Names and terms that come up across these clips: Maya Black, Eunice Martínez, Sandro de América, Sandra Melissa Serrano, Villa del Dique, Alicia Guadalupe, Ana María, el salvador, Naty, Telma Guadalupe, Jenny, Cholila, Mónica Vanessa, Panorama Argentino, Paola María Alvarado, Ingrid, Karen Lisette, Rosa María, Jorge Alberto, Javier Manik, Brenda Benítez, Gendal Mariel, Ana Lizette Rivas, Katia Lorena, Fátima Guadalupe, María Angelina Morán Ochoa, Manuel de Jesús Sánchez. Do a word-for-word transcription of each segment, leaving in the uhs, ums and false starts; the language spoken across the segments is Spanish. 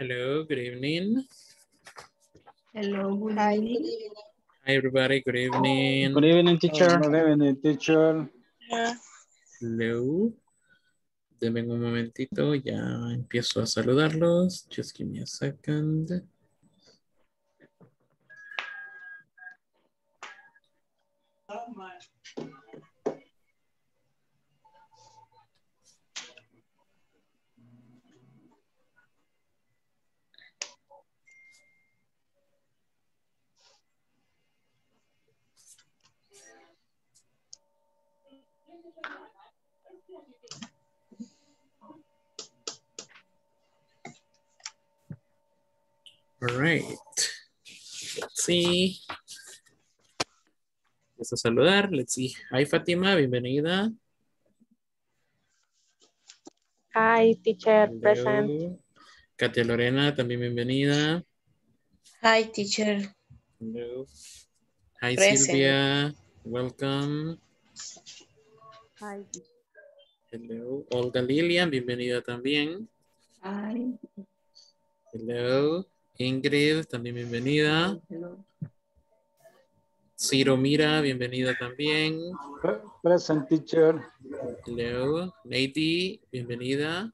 Hello, good evening. Hello, good evening. Hi, good evening. Hi, everybody, good evening. Good evening, teacher. Good evening, teacher. Yeah. Hello. Denme un momentito, ya empiezo a saludarlos. Just give me a second. Oh my. All right, let's see. Vamos a saludar, let's see. Hi, Fátima, bienvenida. Hi, teacher, hello. Present. Katia Lorena, también bienvenida. Hi, teacher. Hello. Hi, present. Sylvia, welcome. Hi. Hello, Olga Lilian, bienvenida también. Hi. Hello. Ingrid, también bienvenida. Hello. Ciro Mira, bienvenida también. Present, teacher. Hello. Naty, bienvenida.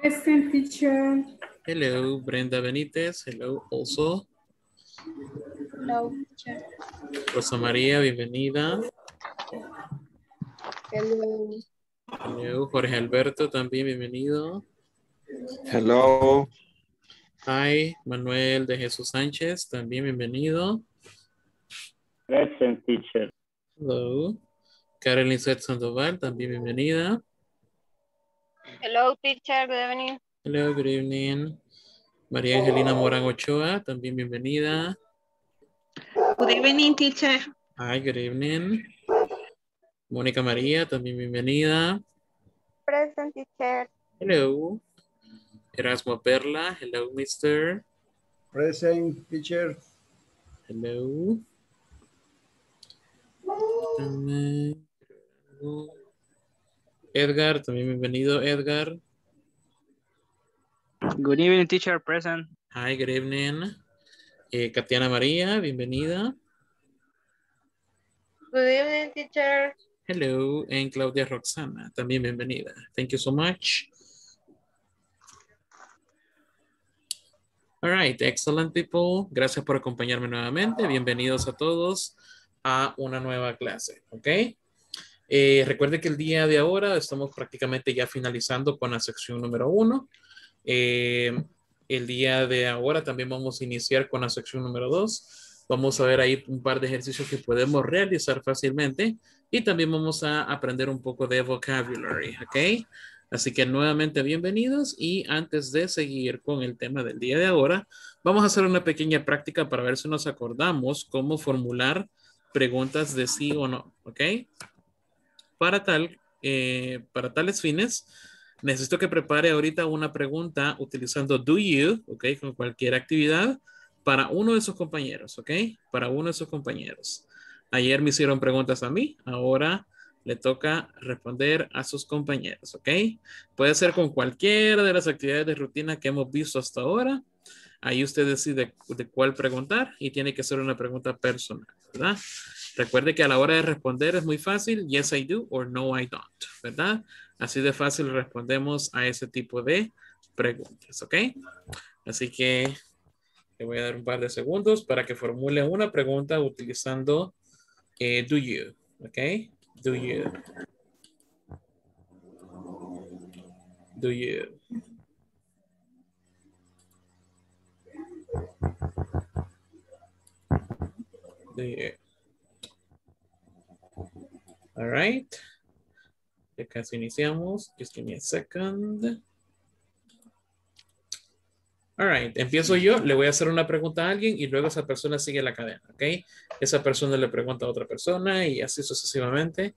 Present, teacher. Hello. Brenda Benítez, hello also. Hello, teacher. Rosa María, bienvenida. Hello. Hello. Jorge Alberto, también bienvenido. Hello. Hi, Manuel de Jesús Sánchez, también bienvenido. Present, teacher. Hello. Karen Lisette Sandoval, también bienvenida. Hello, teacher, good evening. Hello, good evening. María Angelina Morán Ochoa, también bienvenida. Good evening, teacher. Hi, good evening. Mónica María, también bienvenida. Present, teacher. Hello. Erasmo Perla, hello, mister. Present, teacher. Hello. Edgar, también bienvenido, Edgar. Good evening, teacher, present. Hi, good evening. Eh, Katiana Maria, bienvenida. Good evening, teacher. Hello, and Claudia Roxana, también bienvenida. Thank you so much. All right, excellent people. Gracias por acompañarme nuevamente. Bienvenidos a todos a una nueva clase, ¿ok? Eh, recuerden que el día de ahora estamos prácticamente ya finalizando con la sección número uno. Eh, el día de ahora también vamos a iniciar con la sección número dos. Vamos a ver ahí un par de ejercicios que podemos realizar fácilmente y también vamos a aprender un poco de vocabulary, ¿ok? Así que nuevamente bienvenidos y antes de seguir con el tema del día de ahora, vamos a hacer una pequeña práctica para ver si nos acordamos cómo formular preguntas de sí o no, ¿ok? Para, tal, eh, para tales fines, necesito que prepare ahorita una pregunta utilizando do you, ¿ok? Con cualquier actividad para uno de sus compañeros, ¿ok? Para uno de sus compañeros. Ayer me hicieron preguntas a mí, ahora le toca responder a sus compañeros, ¿ok? Puede ser con cualquiera de las actividades de rutina que hemos visto hasta ahora. Ahí usted decide de cuál preguntar y tiene que ser una pregunta personal, ¿verdad? Recuerde que a la hora de responder es muy fácil, yes I do or no I don't, ¿verdad? Así de fácil respondemos a ese tipo de preguntas, ¿ok? Así que le voy a dar un par de segundos para que formule una pregunta utilizando eh, do you, ¿ok? Do you? Do you? Do you? All right. Ya casi iniciamos. Just give me a second. All right. Empiezo yo. Le voy a hacer una pregunta a alguien y luego esa persona sigue la cadena, ¿ok? Esa persona le pregunta a otra persona y así sucesivamente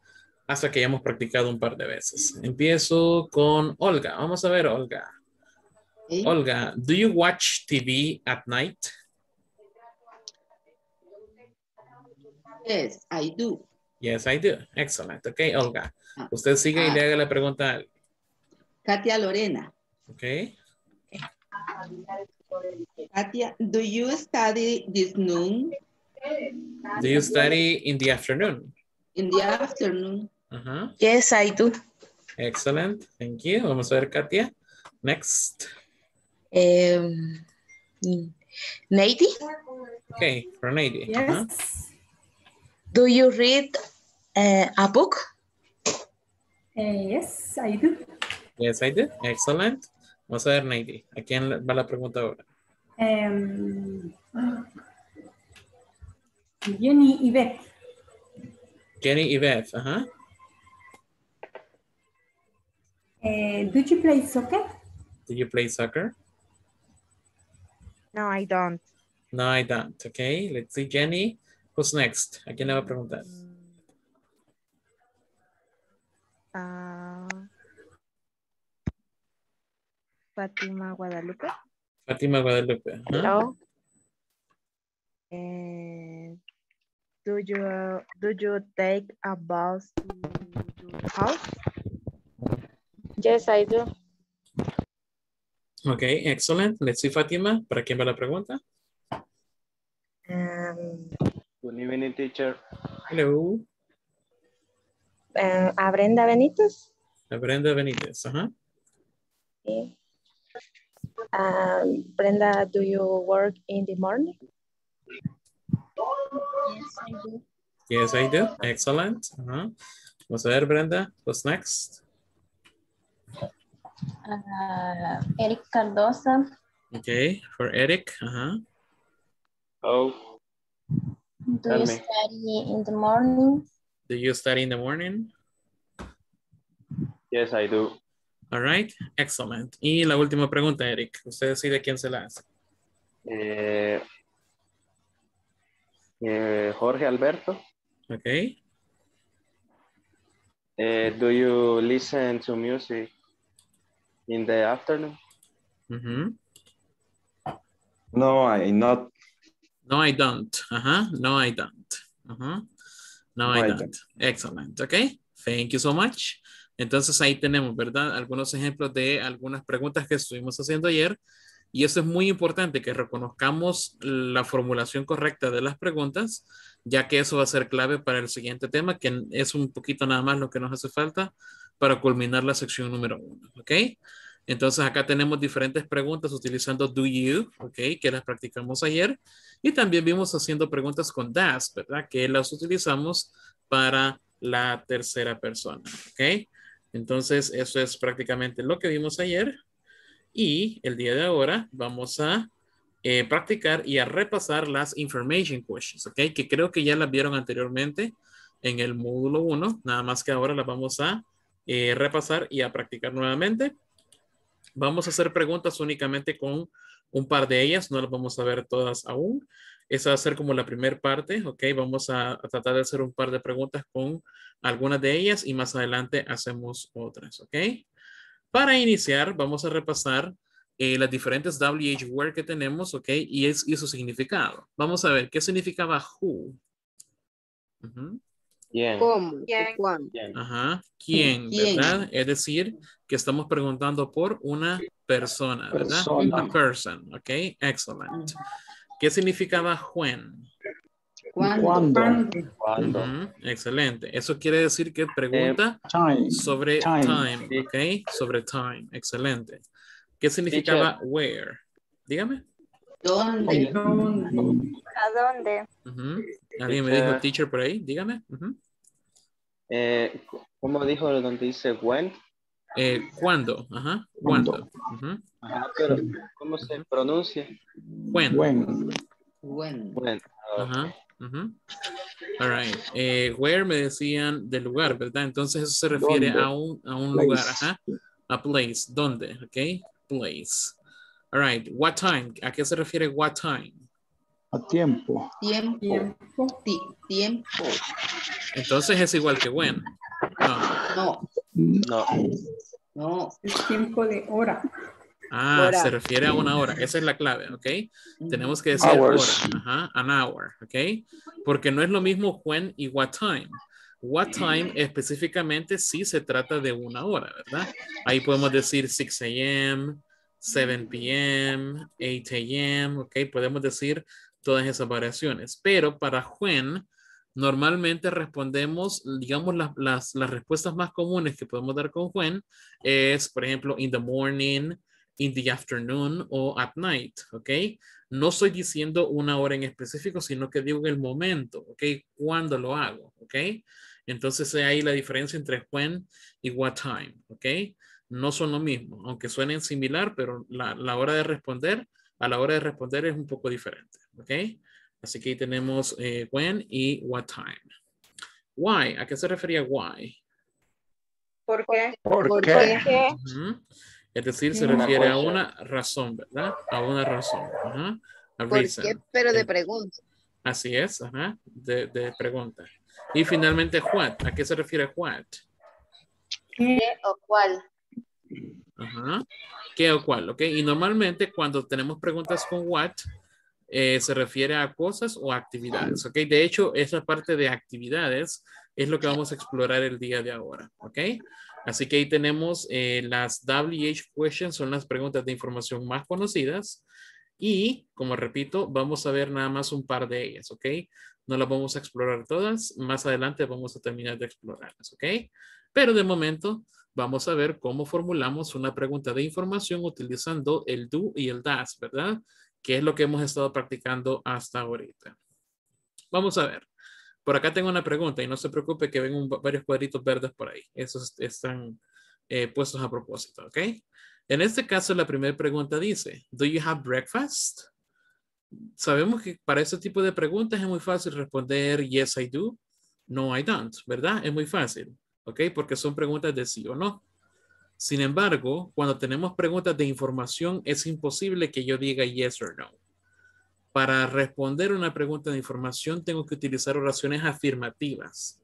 hasta que hayamos practicado un par de veces. Empiezo con Olga. Vamos a ver, Olga. ¿Sí? Olga, do you watch T V at night? Yes, I do. Yes, I do. Excellent. Ok, Olga. Usted sigue y le haga la pregunta a alguien. Katia Lorena. Ok. Katia, do you study this noon? Do you study in the afternoon? In the afternoon. Uh-huh. Yes, I do. Excellent. Thank you. Vamos a ver, Katia. Next. Um, Naty? Okay, for Naty. Yes. Uh-huh. Do you read uh, a book? Uh, yes, I do. Yes, I do. Excellent. Vamos a ver, Naty. ¿A quién va la pregunta ahora? Um, Jenny Ibeth. Jenny Ibeth, ajá. Uh-huh. Uh, did you play soccer? Did you play soccer? No, I don't. No, I don't. Okay, let's see, Jenny. Who's next? ¿A quién le va a preguntar? Uh, Fátima Guadalupe. Fátima Guadalupe. Huh? Hello. Uh, do you do you take a bus to your house? Yes, I do. Okay, excellent. Let's see, Fátima. ¿Para quién va la pregunta? Um, Good evening, teacher. Hello. Um, a Brenda Benítez. A Brenda Benítez, ajá. Uh-huh. Okay. Um, Brenda, do you work in the morning? Yes, I do. Yes, I do. Excellent. Uh-huh. Vamos a ver, Brenda. What's next? Uh, Eric Cardoza. Okay, for Eric. Uh-huh. Oh. Do you study in the morning? Do you study in the morning? Yes, I do. All right, excellent. Y la última pregunta, Eric. Usted decide quién se la hace. Eh, eh, Jorge Alberto. Okay. Eh, do you listen to music in the afternoon? Mm-hmm. No, I not. No, I don't. Uh-huh. No, I don't. Uh-huh. No, no, I, I don't. don't. Excellent. Okay. Thank you so much. Entonces ahí tenemos, ¿verdad? Algunos ejemplos de algunas preguntas que estuvimos haciendo ayer. Y eso es muy importante, que reconozcamos la formulación correcta de las preguntas, ya que eso va a ser clave para el siguiente tema, que es un poquito nada más lo que nos hace falta para culminar la sección número uno, ¿ok? Entonces acá tenemos diferentes preguntas utilizando do you, ¿ok? Que las practicamos ayer. Y también vimos haciendo preguntas con does, ¿verdad? Que las utilizamos para la tercera persona, ¿ok? Entonces eso es prácticamente lo que vimos ayer. Y el día de ahora vamos a eh, practicar y a repasar las information questions, ¿ok? Que creo que ya las vieron anteriormente en el módulo uno, nada más que ahora las vamos a eh, repasar y a practicar nuevamente. Vamos a hacer preguntas únicamente con un par de ellas, no las vamos a ver todas aún. Esa va a ser como la primera parte, ¿ok? Vamos a, a tratar de hacer un par de preguntas con algunas de ellas y más adelante hacemos otras, ¿ok? Para iniciar, vamos a repasar eh, las diferentes W H word que tenemos, ¿ok? Y, es, y su significado. Vamos a ver, ¿qué significaba who? Uh-huh. ¿Quién? ¿Cómo? ¿Quién? Ajá. ¿Quién, ¿Quién? ¿Verdad? Es decir, que estamos preguntando por una persona, ¿verdad? Persona. A person, ¿ok? Excellent. ¿Qué significaba when? ¿Cuándo? ¿Cuándo? Uh-huh. Excelente. Eso quiere decir que pregunta eh, time, sobre time, time ¿ok? Sí. Sobre time. Excelente. ¿Qué significaba Teacher. where? Dígame. ¿Dónde? ¿Dónde? ¿A dónde? Uh-huh. Alguien me dijo teacher por ahí. Dígame. Uh-huh. eh, ¿Cómo dijo donde dice when? Eh, ¿Cuándo? Ajá. ¿Cuándo? Uh-huh. Ajá, pero ¿cómo se pronuncia? When. When. When. When. Ajá. Uh-huh. All right. Eh, where me decían del lugar, ¿verdad? Entonces eso se refiere a un, a un lugar, ajá. A place. ¿Dónde? Ok. Place. All right. What time? ¿A qué se refiere what time? A tiempo. Tiempo. Tiempo. Tiempo. Entonces es igual que when. No. No. No. Es tiempo de hora. Ah, hora. Se refiere a una hora. Esa es la clave, ¿ok? Tenemos que decir Hours. hora. Ajá, an hour, ¿ok? Porque no es lo mismo when y what time. What time específicamente sí se trata de una hora, ¿verdad? Ahí podemos decir six a m, seven p m, eight a m, ok, podemos decir todas esas variaciones, pero para when normalmente respondemos, digamos, las, las, las respuestas más comunes que podemos dar con when es, por ejemplo, in the morning, in the afternoon o at night, ¿ok? No estoy diciendo una hora en específico, sino que digo el momento, ¿ok? ¿Cuándo lo hago, ok? Entonces ahí la diferencia entre when y what time, ¿ok? No son lo mismo, aunque suenen similar, pero la, la hora de responder, a la hora de responder es un poco diferente, ¿ok? Así que ahí tenemos eh, when y what time. Why, ¿a qué se refería why? ¿Por qué? ¿Por qué? Uh-huh. Es decir, se refiere a una razón, ¿verdad? A una razón. Ajá. A ¿Por reason. Qué? Pero de pregunta. Así es, ajá. De, de pregunta. Y finalmente, what. ¿A qué se refiere what? ¿Qué o cuál? Ajá. ¿Qué o cuál? Ok. Y normalmente cuando tenemos preguntas con what, eh, se refiere a cosas o actividades. Ok. De hecho, esa parte de actividades es lo que vamos a explorar el día de ahora. Ok. Así que ahí tenemos eh, las W H questions, son las preguntas de información más conocidas. Y, como repito, vamos a ver nada más un par de ellas, ¿ok? No las vamos a explorar todas. Más adelante vamos a terminar de explorarlas, ¿ok? Pero de momento vamos a ver cómo formulamos una pregunta de información utilizando el do y el does, ¿verdad? Que es lo que hemos estado practicando hasta ahorita. Vamos a ver. Por acá tengo una pregunta y no se preocupe que ven un, varios cuadritos verdes por ahí. Esos están eh, puestos a propósito, ¿ok? En este caso, la primera pregunta dice, ¿do you have breakfast? Sabemos que para este tipo de preguntas es muy fácil responder yes, I do. No, I don't, ¿verdad? Es muy fácil, ¿ok? Porque son preguntas de sí o no. Sin embargo, cuando tenemos preguntas de información, es imposible que yo diga yes or no. Para responder una pregunta de información tengo que utilizar oraciones afirmativas.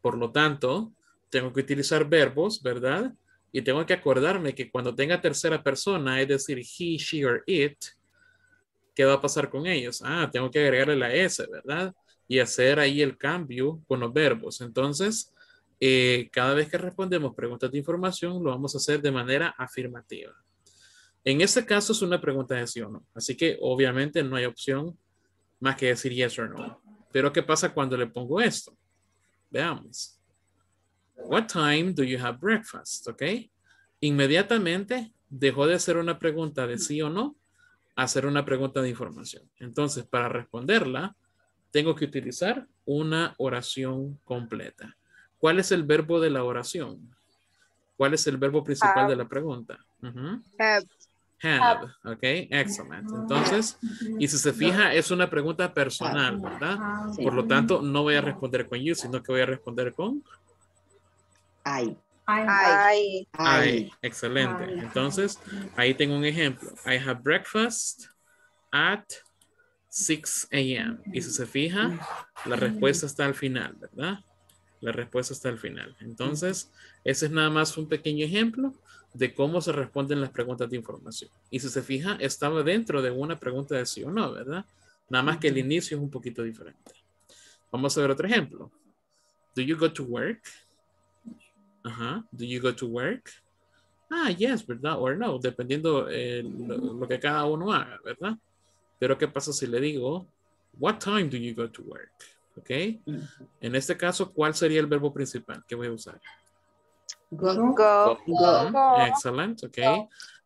Por lo tanto, tengo que utilizar verbos, ¿verdad? Y tengo que acordarme que cuando tenga tercera persona, es decir, he, she, or it, ¿qué va a pasar con ellos? Ah, tengo que agregarle la S, ¿verdad? Y hacer ahí el cambio con los verbos. Entonces, eh, cada vez que respondemos preguntas de información, lo vamos a hacer de manera afirmativa. En este caso es una pregunta de sí o no. Así que obviamente no hay opción más que decir yes or no. Pero ¿qué pasa cuando le pongo esto? Veamos. What time do you have breakfast? ¿Ok? Inmediatamente dejó de ser una pregunta de sí o no a ser una pregunta de información. Entonces, para responderla, tengo que utilizar una oración completa. ¿Cuál es el verbo de la oración? ¿Cuál es el verbo principal de la pregunta? Uh-huh. Have. Have, ok, excelente. Entonces, y si se fija, es una pregunta personal, ¿verdad? Sí. Por lo tanto, no voy a responder con you, sino que voy a responder con I. I. I. I. I. Excelente. I. Entonces, ahí tengo un ejemplo. I have breakfast at six a m Y si se fija, la respuesta está al final, ¿verdad? La respuesta está al final. Entonces, ese es nada más un pequeño ejemplo de cómo se responden las preguntas de información. Y si se fija, estaba dentro de una pregunta de sí o no, ¿verdad? Nada más que el inicio es un poquito diferente. Vamos a ver otro ejemplo. Do you go to work? Ajá. Do you go to work? Ah, yes, ¿verdad? Or no, dependiendo eh, lo, lo que cada uno haga, ¿verdad? Pero ¿qué pasa si le digo, what time do you go to work? ¿Ok? En este caso, ¿cuál sería el verbo principal que voy a usar? Go, go, go, go, go. Excelente, ok.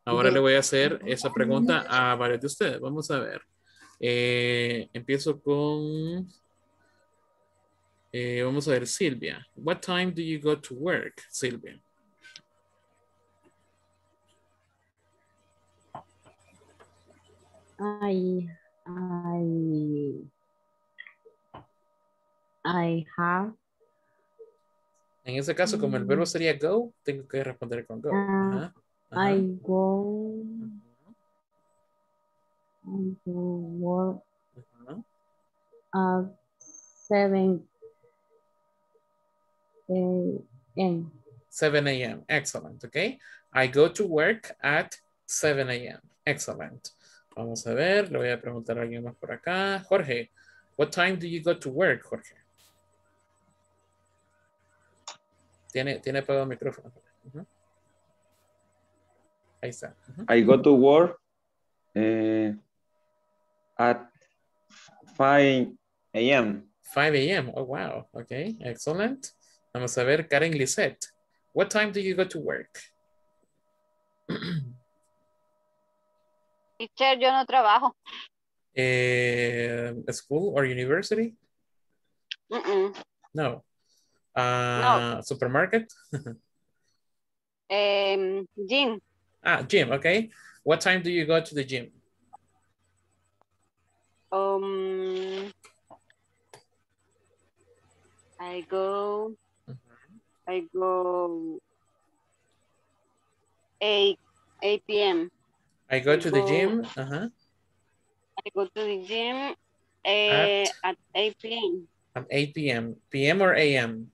Ahora go. Le voy a hacer esa pregunta a varios de ustedes. Vamos a ver. Eh, empiezo con... Eh, vamos a ver, Sylvia. What time do you go to work, Sylvia? I... I... I have. En ese caso, como el verbo sería go, tengo que responder con go. Uh, Ajá. I go. I go work. Uh, seven. A m seven a m Excellent, ok. I go to work at seven a m Excellent. Vamos a ver, le voy a preguntar a alguien más por acá. Jorge, what time do you go to work, Jorge? Tiene, tiene apagado el micrófono. Uh-huh. Ahí está. Uh-huh. I go to work eh, at five A M five A M Oh, wow. Okay, excellent. Vamos a ver, Karen Lisette. What time do you go to work? Teacher, yo no trabajo. Eh, school or university? Mm-mm. No. Uh, no. Supermarket? um, gym. Ah, gym, okay. What time do you go to the gym? Um, I go... Mm-hmm. I go... eight P M I go I to go, the gym. Uh-huh. I go to the gym uh, at, at eight P M At eight P M P M or A M?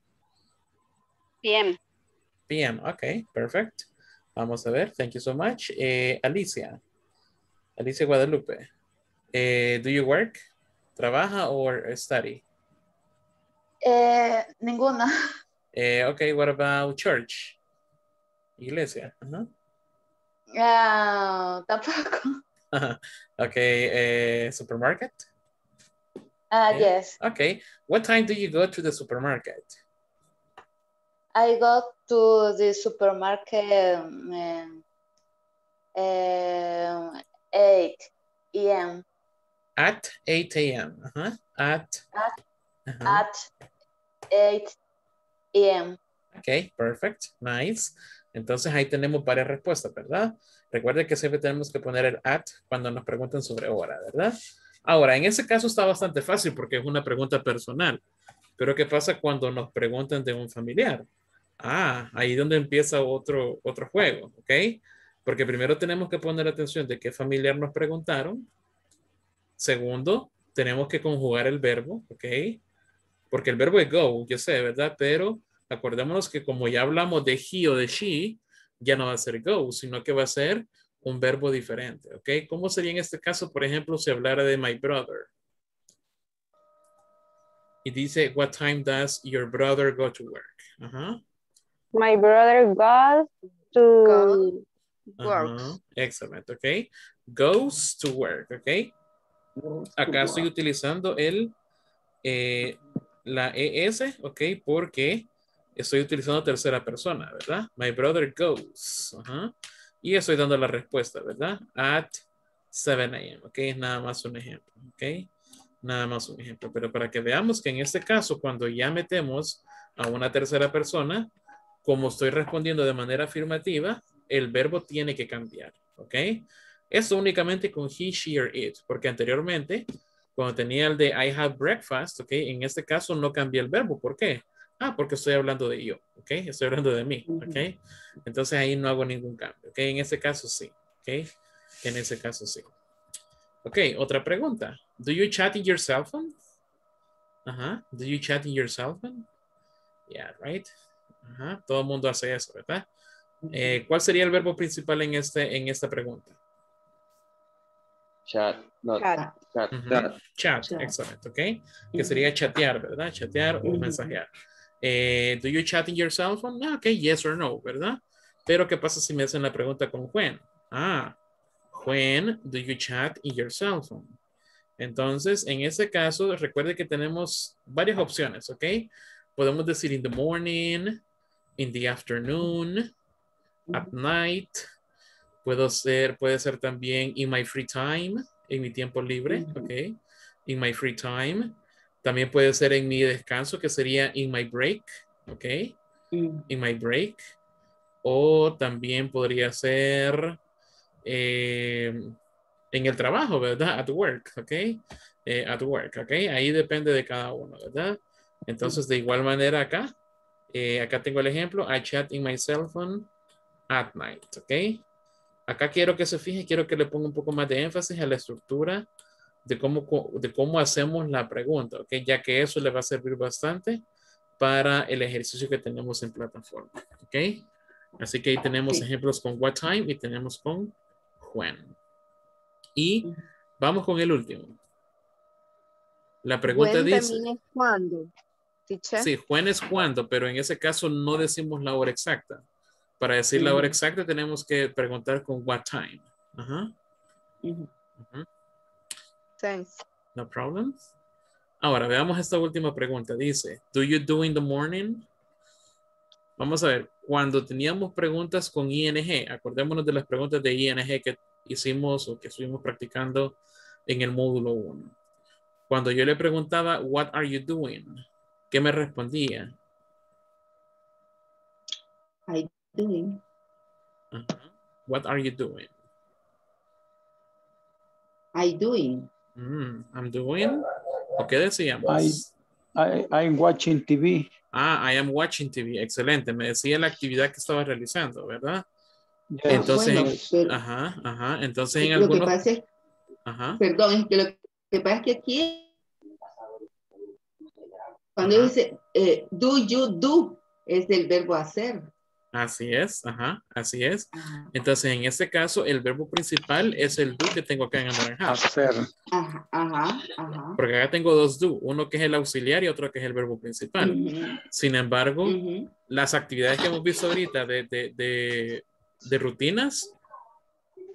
P M P M Okay, perfect. Vamos a ver. Thank you so much. Eh, Alicia. Alicia Guadalupe. Eh, do you work? Trabaja or study? Eh, ninguna. Eh, okay, what about church? Iglesia. Uh-huh. Uh, tampoco. Okay, uh, supermarket? Uh, yeah. Yes. Okay, what time do you go to the supermarket? I go to the supermarket um, um, eight A M At eight A M Uh-huh. At, at, uh-huh. at eight A M Okay, perfect, nice. Entonces ahí tenemos varias respuestas, ¿verdad? Recuerden que siempre tenemos que poner el at cuando nos preguntan sobre hora, ¿verdad? Ahora, en ese caso está bastante fácil porque es una pregunta personal. Pero ¿qué pasa cuando nos preguntan de un familiar? Ah, ahí es donde empieza otro, otro juego, ¿ok? Porque primero tenemos que poner atención de qué familiar nos preguntaron. Segundo, tenemos que conjugar el verbo, ¿ok? Porque el verbo es go, yo sé, ¿verdad? Pero... acordémonos que como ya hablamos de he o de she, ya no va a ser go, sino que va a ser un verbo diferente, ¿ok? ¿Cómo sería en este caso, por ejemplo, si hablara de my brother? Y dice, what time does your brother go to work? Uh-huh. My brother goes to go. work. Uh-huh. Excelente, ¿ok? Goes to work, ¿ok? Goes Acá estoy work. utilizando el, eh, la E S, ¿ok? Porque... estoy utilizando tercera persona, ¿verdad? My brother goes. Uh-huh. Y estoy dando la respuesta, ¿verdad? At seven A M ¿Ok? Es nada más un ejemplo, ¿ok? Nada más un ejemplo. Pero para que veamos que en este caso, cuando ya metemos a una tercera persona, como estoy respondiendo de manera afirmativa, el verbo tiene que cambiar, ¿ok? Eso únicamente con he, she, or it. Porque anteriormente, cuando tenía el de I have breakfast, ¿ok? En este caso no cambié el verbo. ¿Por qué? Ah, porque estoy hablando de yo, ¿ok? Estoy hablando de mí, ¿ok? Entonces ahí no hago ningún cambio, ¿ok? En ese caso sí, ¿ok? En ese caso sí. Ok, otra pregunta. Do you chat in your cell phone? Ajá. Uh-huh. Do you chat in your cell phone? Yeah, right? Ajá. Uh-huh. Todo el mundo hace eso, ¿verdad? Eh, ¿Cuál sería el verbo principal en, este, en esta pregunta? Chat. No, chat. Chat, uh-huh. chat. Chat, chat. Excelente, ¿ok? Uh-huh. Que sería chatear, ¿verdad? Chatear o uh-huh. mensajear. Eh, do you chat in your cell phone? No, ok, yes or no, ¿verdad? Pero ¿qué pasa si me hacen la pregunta con when? Ah, when do you chat in your cell phone? Entonces, en ese caso, recuerde que tenemos varias opciones, ¿ok? Podemos decir in the morning, in the afternoon, at night. Puedo ser, puede ser también in my free time, en mi tiempo libre, ¿ok? In my free time. También puede ser en mi descanso, que sería in my break, ¿ok? Mm. In my break. O también podría ser eh, en el trabajo, ¿verdad? At work, ¿ok? Eh, at work, ¿ok? Ahí depende de cada uno, ¿verdad? Entonces, de igual manera acá, eh, acá tengo el ejemplo, I chat in my cell phone at night, ¿ok? Acá quiero que se fije, quiero que le ponga un poco más de énfasis a la estructura de cómo, de cómo hacemos la pregunta, ¿ok? Ya que eso le va a servir bastante para el ejercicio que tenemos en plataforma, ¿ok? Así que ahí tenemos okay. ejemplos con what time y tenemos con when. Y vamos con el último. La pregunta when dice... También es cuando, teacher. Sí, when es cuando, pero en ese caso no decimos la hora exacta. Para decir la hora exacta tenemos que preguntar con what time. Ajá. Uh-huh. Uh-huh. Thanks. No problem. Ahora veamos esta última pregunta. Dice, do you do in the morning? Vamos a ver, cuando teníamos preguntas con I N G, acordémonos de las preguntas de I N G que hicimos o que estuvimos practicando en el módulo uno. Cuando yo le preguntaba, what are you doing? ¿Qué me respondía? I doing. Uh-huh. What are you doing? I doing. Mm, I'm doing. ¿O qué decíamos? I, I, I'm watching T V. Ah, I am watching T V. Excelente. Me decía la actividad que estaba realizando, ¿verdad? Yeah. Entonces, bueno, ajá, ajá. Entonces, en algunos... Es, ajá. Perdón, es que lo que pasa es que aquí cuando ajá. dice eh, do you do es el verbo hacer. Así es, ajá, así es. Ajá. Entonces, en este caso, el verbo principal es el do que tengo acá en anaranjado. Hacer. Ajá, ajá, ajá. Porque acá tengo dos do, uno que es el auxiliar y otro que es el verbo principal. Uh-huh. Sin embargo, uh-huh. las actividades que hemos visto ahorita de, de, de, de rutinas,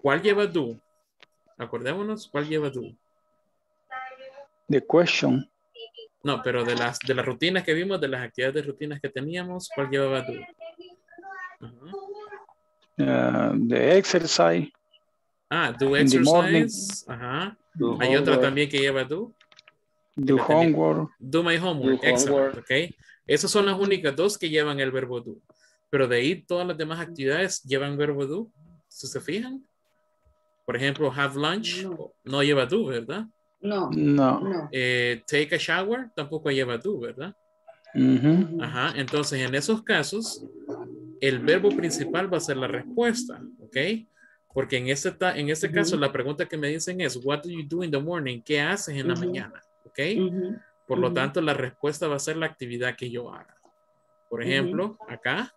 ¿cuál lleva do? Acordémonos, ¿cuál lleva do? The question. No, pero de las, de las rutinas que vimos, de las actividades de rutinas que teníamos, ¿cuál llevaba do? Uh, the exercise. Ah, do exercise. Ajá. Do Hay homework. Otra también que lleva do. Do homework. Do my homework. Do homework. Okay. Esas son las únicas dos que llevan el verbo do. Pero de ahí todas las demás actividades llevan verbo do. ¿Si se fijan? Por ejemplo, have lunch. No, no lleva do, ¿verdad? No. No. Eh, take a shower. Tampoco lleva do, ¿verdad? Uh-huh. Ajá. Entonces, en esos casos... el verbo principal va a ser la respuesta, ¿ok? Porque en este, en este uh-huh. caso la pregunta que me dicen es what do you do in the morning? ¿Qué haces en uh-huh. la mañana? ¿Ok? Uh-huh. Por lo uh-huh. tanto la respuesta va a ser la actividad que yo haga. Por ejemplo, uh-huh. acá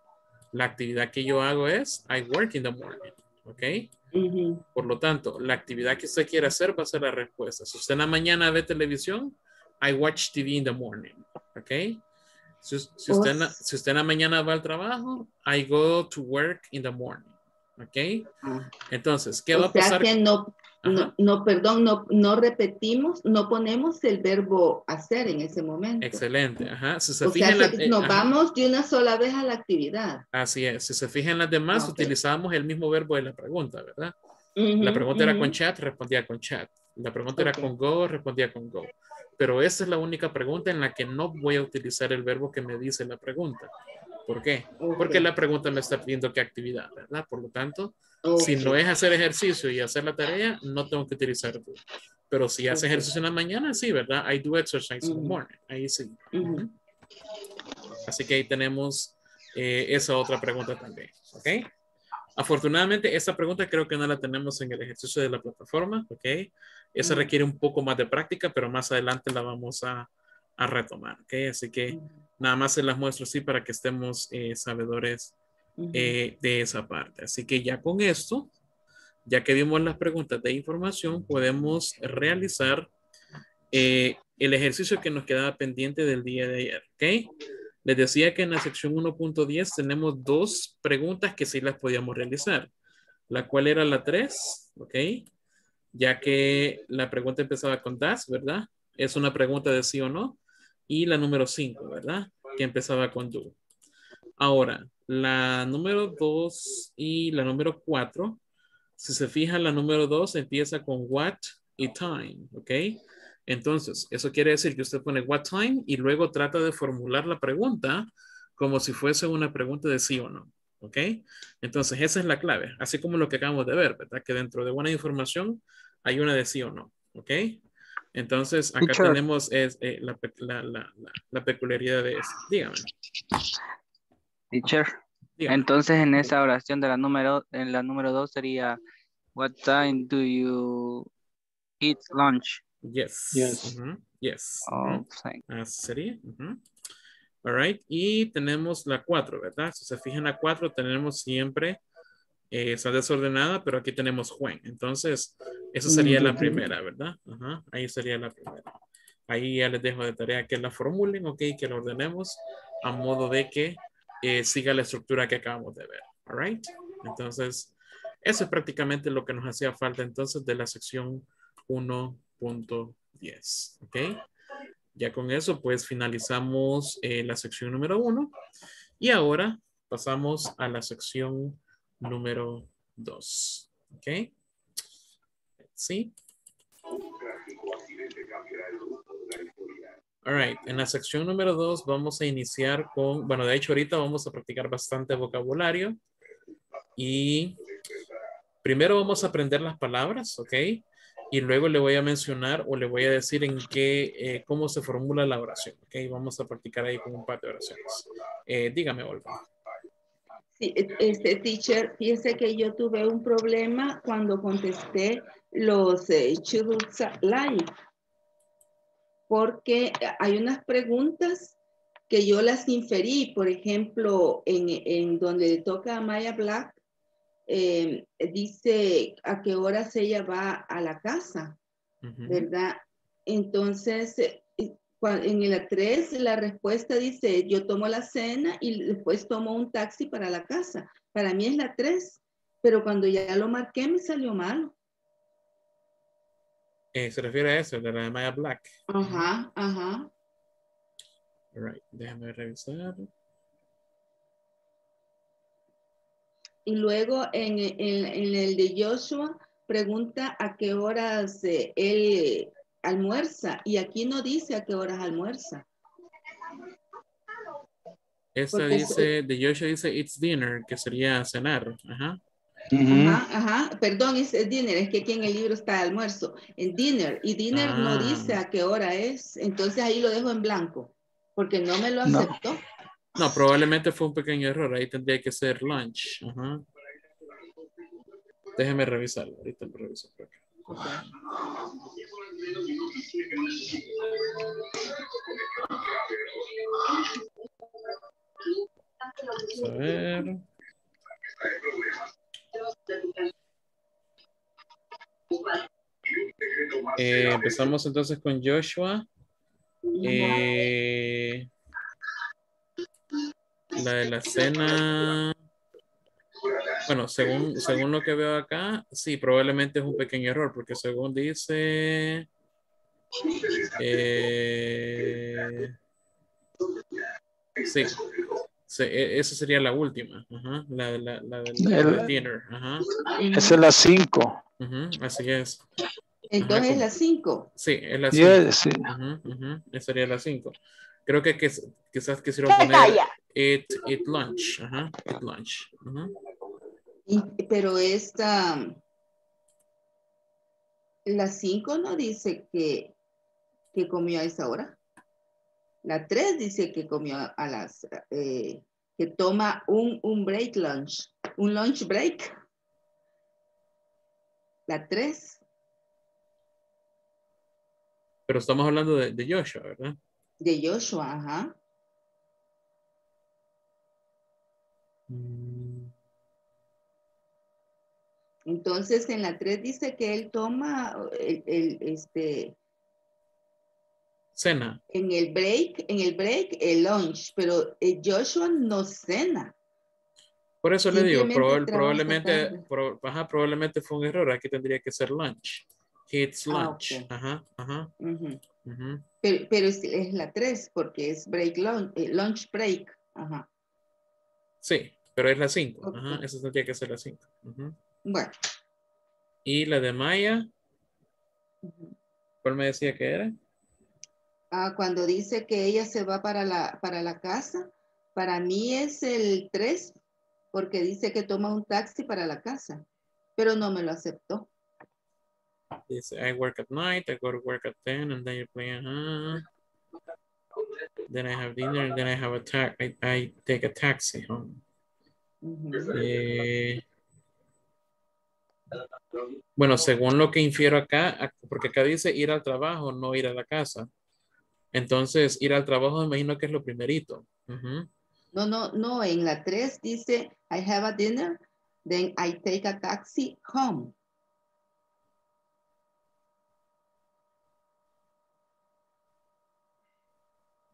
la actividad que yo hago es I work in the morning, ¿ok? Uh-huh. Por lo tanto la actividad que usted quiera hacer va a ser la respuesta. Si usted en la mañana ve televisión, I watch T V in the morning, ¿ok? Si, si, usted en la, si usted en la mañana va al trabajo, I go to work in the morning. ¿Ok? Entonces, ¿qué o va a pasar? Que no, no, no, perdón, no, no repetimos, no ponemos el verbo hacer en ese momento. Excelente. Ajá. Si se o sea, la, nos ajá. vamos de una sola vez a la actividad. Así es. Si se fijan las demás, okay. utilizamos el mismo verbo de la pregunta, ¿verdad? Uh-huh, la pregunta uh-huh. era con chat, respondía con chat. La pregunta okay. era con go, respondía con go. Pero esa es la única pregunta en la que no voy a utilizar el verbo que me dice la pregunta. ¿Por qué? Okay. Porque la pregunta me está pidiendo qué actividad, ¿verdad? Por lo tanto, okay. si no es hacer ejercicio y hacer la tarea, no tengo que utilizar tú. Pero si hace okay. ejercicio en la mañana, sí, ¿verdad? I do exercise mm-hmm. in the morning. Ahí sí. Mm-hmm. Así que ahí tenemos eh, esa otra pregunta también, ¿ok? Afortunadamente, esta pregunta creo que no la tenemos en el ejercicio de la plataforma, ¿ok? Esa requiere un poco más de práctica, pero más adelante la vamos a, a retomar, ¿ok? Así que nada más se las muestro así para que estemos eh, sabedores eh, de esa parte. Así que ya con esto, ya que vimos las preguntas de información, podemos realizar eh, el ejercicio que nos quedaba pendiente del día de ayer, ¿ok? Les decía que en la sección uno punto diez tenemos dos preguntas que sí las podíamos realizar. La cual era la tres, ¿ok? Ya que la pregunta empezaba con das, ¿verdad? Es una pregunta de sí o no. Y la número cinco, ¿verdad? Que empezaba con do. Ahora, la número dos y la número cuatro. Si se fijan, la número dos empieza con what y time, ¿ok? Entonces, eso quiere decir que usted pone what time y luego trata de formular la pregunta como si fuese una pregunta de sí o no, ¿ok? Entonces, esa es la clave, así como lo que acabamos de ver, ¿verdad? Que dentro de buena información hay una de sí o no, ¿ok? Entonces, acá Teacher. tenemos es, eh, la, la, la, la, la peculiaridad de eso. Dígame. Teacher, dígame. Entonces en esa oración de la número, en la número dos sería what time do you eat lunch? Yes. Yes. Uh-huh. Yes. Oh, uh-huh. Así sería. Uh-huh. All right. Y tenemos la cuatro, ¿verdad? Si se fijan la cuatro, tenemos siempre, eh, está desordenada, pero aquí tenemos Juan. Entonces, esa sería mm-hmm. la primera, ¿verdad? Uh-huh. Ahí sería la primera. Ahí ya les dejo de tarea que la formulen, ok, que la ordenemos a modo de que eh, siga la estructura que acabamos de ver, All right. Entonces, eso es prácticamente lo que nos hacía falta entonces de la sección uno punto diez. Ok. Ya con eso, pues finalizamos eh, la sección número uno. Y ahora pasamos a la sección número dos. Ok. Sí. All right. En la sección número dos vamos a iniciar con, bueno, de hecho ahorita vamos a practicar bastante vocabulario. Y primero vamos a aprender las palabras, ¿ok? Y luego le voy a mencionar o le voy a decir en qué, eh, cómo se formula la oración, ¿ok? Vamos a practicar ahí con un par de oraciones. Eh, dígame, Olga. Sí, este, teacher, fíjese que yo tuve un problema cuando contesté los eh, Children's Live. Porque hay unas preguntas que yo las inferí, por ejemplo, en, en donde toca a Maya Black, eh, dice a qué horas ella va a la casa, uh-huh. ¿verdad? Entonces, en la tres, la respuesta dice, yo tomo la cena y después tomo un taxi para la casa. Para mí es la tres, pero cuando ya lo marqué me salió malo. Eh, se refiere a eso, de la de Maya Black. Ajá, ajá. All right, déjame revisar. Y luego en, en, en el de Joshua pregunta a qué horas eh, él almuerza. Y aquí no dice a qué horas almuerza. Esta Porque dice, de Joshua dice it's dinner, que sería cenar. Ajá. Uh-huh. Ajá, ajá, perdón, es, es dinner, es que aquí en el libro está almuerzo, en dinner, y dinner ah. no dice a qué hora es, entonces ahí lo dejo en blanco, porque no me lo aceptó. No, no probablemente fue un pequeño error, ahí tendría que ser lunch. Ajá. Déjeme revisarlo, ahorita lo reviso por acá. Okay. Vamos a ver. Eh, empezamos entonces con Joshua. Eh, la de la cena. Bueno, según, según lo que veo acá, sí, probablemente es un pequeño error, porque según dice... Eh, sí. Sí, esa sería la última. Ajá. La de la, la, la, la dinner. Ajá. Esa es la cinco. Uh-huh. Así es. Entonces ajá. es la cinco. Sí, es la cinco. Yes, sí. Uh-huh, uh-huh. Esa sería la cinco. Creo que, que quizás quisieron poner it, it lunch. Ajá. It lunch. Uh-huh. Y, pero esta... La cinco no dice que, que comió a esa hora. La tres dice que comió a las, eh, que toma un, un break lunch, un lunch break. La tres. Pero estamos hablando de, de Joshua, ¿verdad? De Joshua, ajá. Entonces en la tres dice que él toma el, el este... Cena. En el break, en el break, el lunch, pero Joshua no cena. Por eso le digo, proba, probablemente, pro, ajá, probablemente fue un error. Aquí tendría que ser lunch. It's lunch. Ah, okay. Ajá, ajá. Uh-huh. Uh-huh. Pero, pero es, es la tres porque es break lunch, lunch break. Ajá. Sí, pero es la cinco. Okay. Ajá, eso tendría que ser la cinco. Uh-huh. Bueno. Y la de Maya, ¿cuál me decía que era? Ah, cuando dice que ella se va para la, para la casa, para mí es el tres, porque dice que toma un taxi para la casa, pero no me lo aceptó. Dice, I work at night, I go to work at ten, and then you play, uh-huh. Then I have dinner, and then I have a taxi, I, I take a taxi home. Uh-huh. eh, bueno, según lo que infiero acá, porque acá dice ir al trabajo, no ir a la casa. Entonces, ir al trabajo, me imagino que es lo primerito. Uh-huh. No, no, no. En la tres dice, I have a dinner, then I take a taxi home.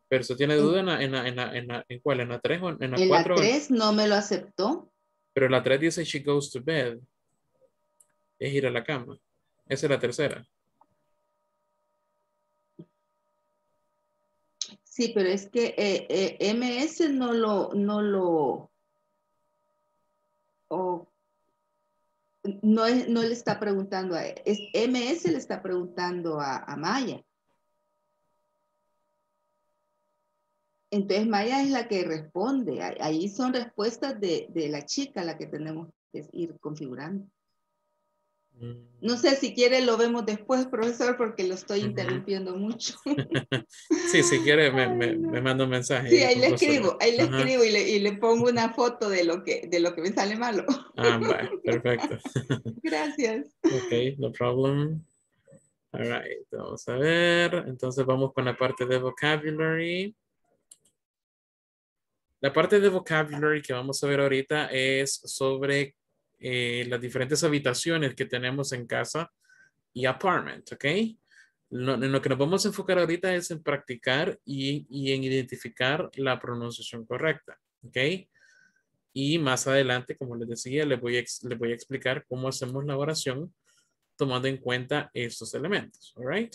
Pero ¿se tiene duda en, en, la, en, la, en, la, en cuál? ¿En la tres o en la cuatro? En la tres no me lo aceptó. Pero la tres dice she goes to bed. Es ir a la cama. Esa es la tercera. Sí, pero es que eh, eh, M S no lo, no lo, oh, no, es, no le está preguntando a él. Es, M S le está preguntando a, a Maya. Entonces Maya es la que responde. Ahí son respuestas de, de la chica a la que tenemos que ir configurando. No sé si quiere lo vemos después, profesor, porque lo estoy interrumpiendo mucho. Sí, si quiere me, me, me manda un mensaje. Sí, ahí le escribo, ahí le Ajá. escribo y le, y le pongo una foto de lo que, de lo que me sale malo. Ah, vale, perfecto. Gracias. Ok, no problem. All right, vamos a ver. Entonces vamos con la parte de vocabulary. La parte de vocabulary que vamos a ver ahorita es sobre Eh, las diferentes habitaciones que tenemos en casa y apartment, ¿ok? Lo, en lo que nos vamos a enfocar ahorita es en practicar y, y en identificar la pronunciación correcta, ¿ok? Y más adelante, como les decía, les voy a, les voy a explicar cómo hacemos la oración tomando en cuenta estos elementos, ¿all right?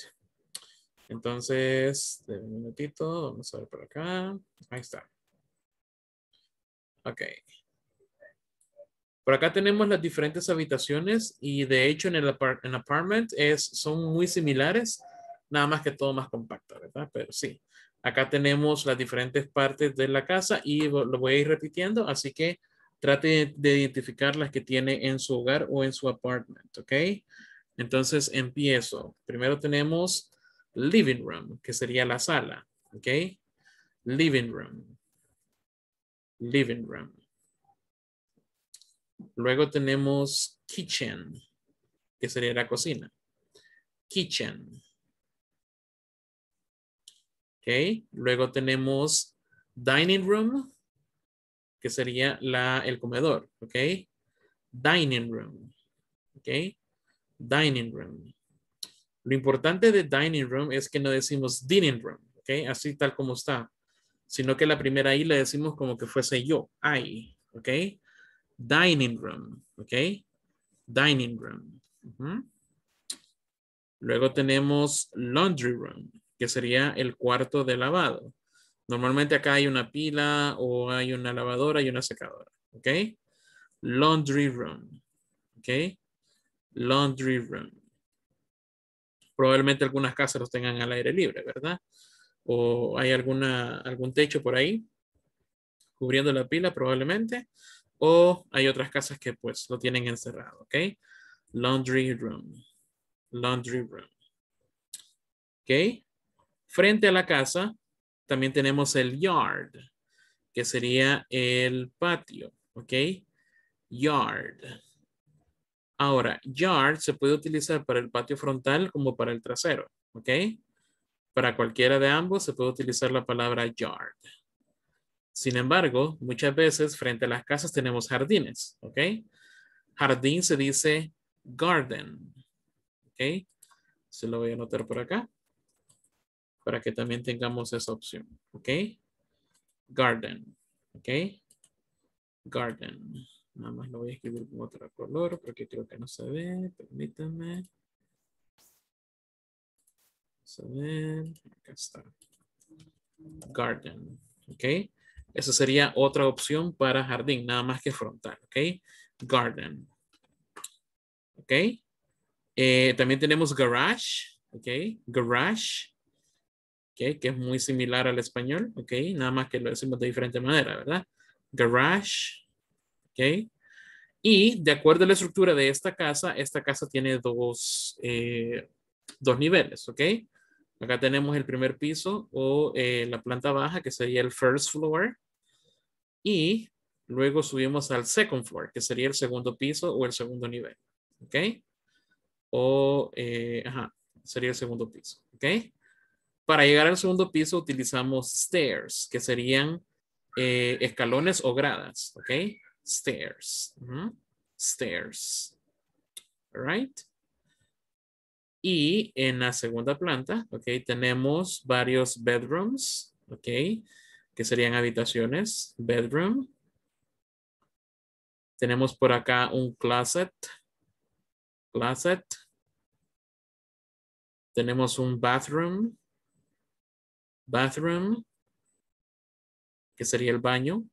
Entonces, de un minutito, vamos a ver por acá. Ahí está. Ok. Por acá tenemos las diferentes habitaciones y de hecho en el apart en apartment es, son muy similares, nada más que todo más compacto, ¿verdad? Pero sí, acá tenemos las diferentes partes de la casa y lo voy a ir repitiendo, así que trate de identificar las que tiene en su hogar o en su apartment, ¿ok? Entonces empiezo. Primero tenemos living room, que sería la sala, ¿ok? Living room. Living room. Luego tenemos kitchen, que sería la cocina. Kitchen. Ok. Luego tenemos dining room, que sería la, el comedor. Ok. Dining room. Ok. Dining room. Lo importante de dining room es que no decimos dining room. Ok. Así tal como está. Sino que la primera I la decimos como que fuese yo. I. Ok. Dining room, ¿ok? Dining room. Uh-huh. Luego tenemos laundry room, que sería el cuarto de lavado. Normalmente acá hay una pila o hay una lavadora y una secadora, ¿ok? Laundry room, ¿ok? Laundry room. Probablemente algunas casas los tengan al aire libre, ¿verdad? O hay alguna, algún techo por ahí cubriendo la pila probablemente. O hay otras casas que pues lo tienen encerrado, ¿ok? Laundry room. Laundry room. ¿Ok? Frente a la casa también tenemos el yard, que sería el patio, ¿ok? Yard. Ahora, yard se puede utilizar para el patio frontal como para el trasero, ¿ok? Para cualquiera de ambos se puede utilizar la palabra yard. Sin embargo, muchas veces frente a las casas tenemos jardines, ¿ok? Jardín se dice garden, ¿ok? Se lo voy a anotar por acá para que también tengamos esa opción, ¿ok? Garden, ¿ok? Garden. Nada más lo voy a escribir con otro color porque creo que no se ve. Permítanme. Vamos a ver. Acá está. Garden, ¿ok? Esa sería otra opción para jardín, nada más que frontal, ¿ok? Garden, ¿ok? Eh, también tenemos garage, ¿ok? Garage, ¿ok? Que es muy similar al español, ¿ok? Nada más que lo decimos de diferente manera, ¿verdad? Garage, ¿ok? Y de acuerdo a la estructura de esta casa, esta casa tiene dos, eh, dos niveles, ¿ok? Acá tenemos el primer piso o eh, la planta baja, que sería el first floor. Y luego subimos al second floor, que sería el segundo piso o el segundo nivel. ¿Ok? O, eh, ajá, sería el segundo piso. ¿Ok? Para llegar al segundo piso utilizamos stairs, que serían eh, escalones o gradas. ¿Ok? Stairs. Uh-huh. Stairs. All right. Y en la segunda planta, ok, tenemos varios bedrooms, ok, que serían habitaciones, bedroom, Tenemos por acá un closet. Closet. Tenemos un bathroom. Bathroom. Que sería el baño.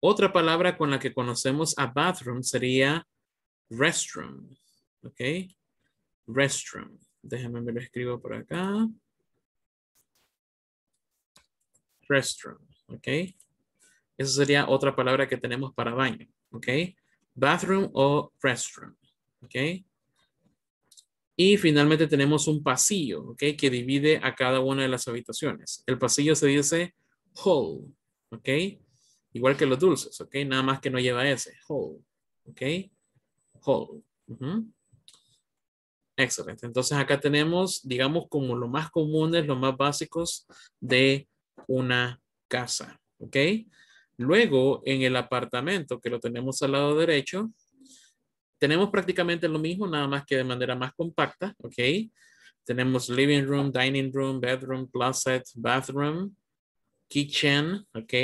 Otra palabra con la que conocemos a bathroom sería restroom. Ok. Restroom. Déjame me lo escribo por acá. Restroom. Ok. Esa sería otra palabra que tenemos para baño. Ok. Bathroom o restroom. Ok. Y finalmente tenemos un pasillo. Ok. Que divide a cada una de las habitaciones. El pasillo se dice hall. Ok. Igual que los dulces. Ok. Nada más que no lleva ese. Hall. Ok. Hall. Uh-huh. Excelente. Entonces acá tenemos, digamos, como lo más comunes, los más básicos de una casa. ¿Ok? Luego, en el apartamento, que lo tenemos al lado derecho, tenemos prácticamente lo mismo, nada más que de manera más compacta. ¿Ok? Tenemos living room, dining room, bedroom, closet, bathroom, kitchen. ¿Ok?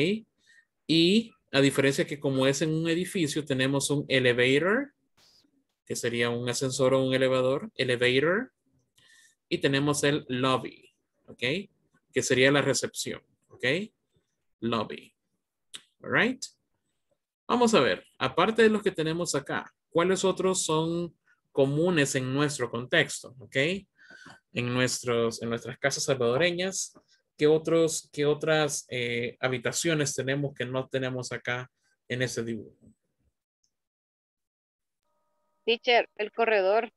Y a diferencia que como es en un edificio, tenemos un elevator, que sería un ascensor o un elevador, elevator, y tenemos el lobby, ¿ok? Que sería la recepción, ¿ok? Lobby, all right? Vamos a ver, aparte de los que tenemos acá, ¿cuáles otros son comunes en nuestro contexto, ¿ok? En, nuestros, en nuestras casas salvadoreñas, ¿qué, otros, qué otras eh, habitaciones tenemos que no tenemos acá en este dibujo? Teacher, el corredor.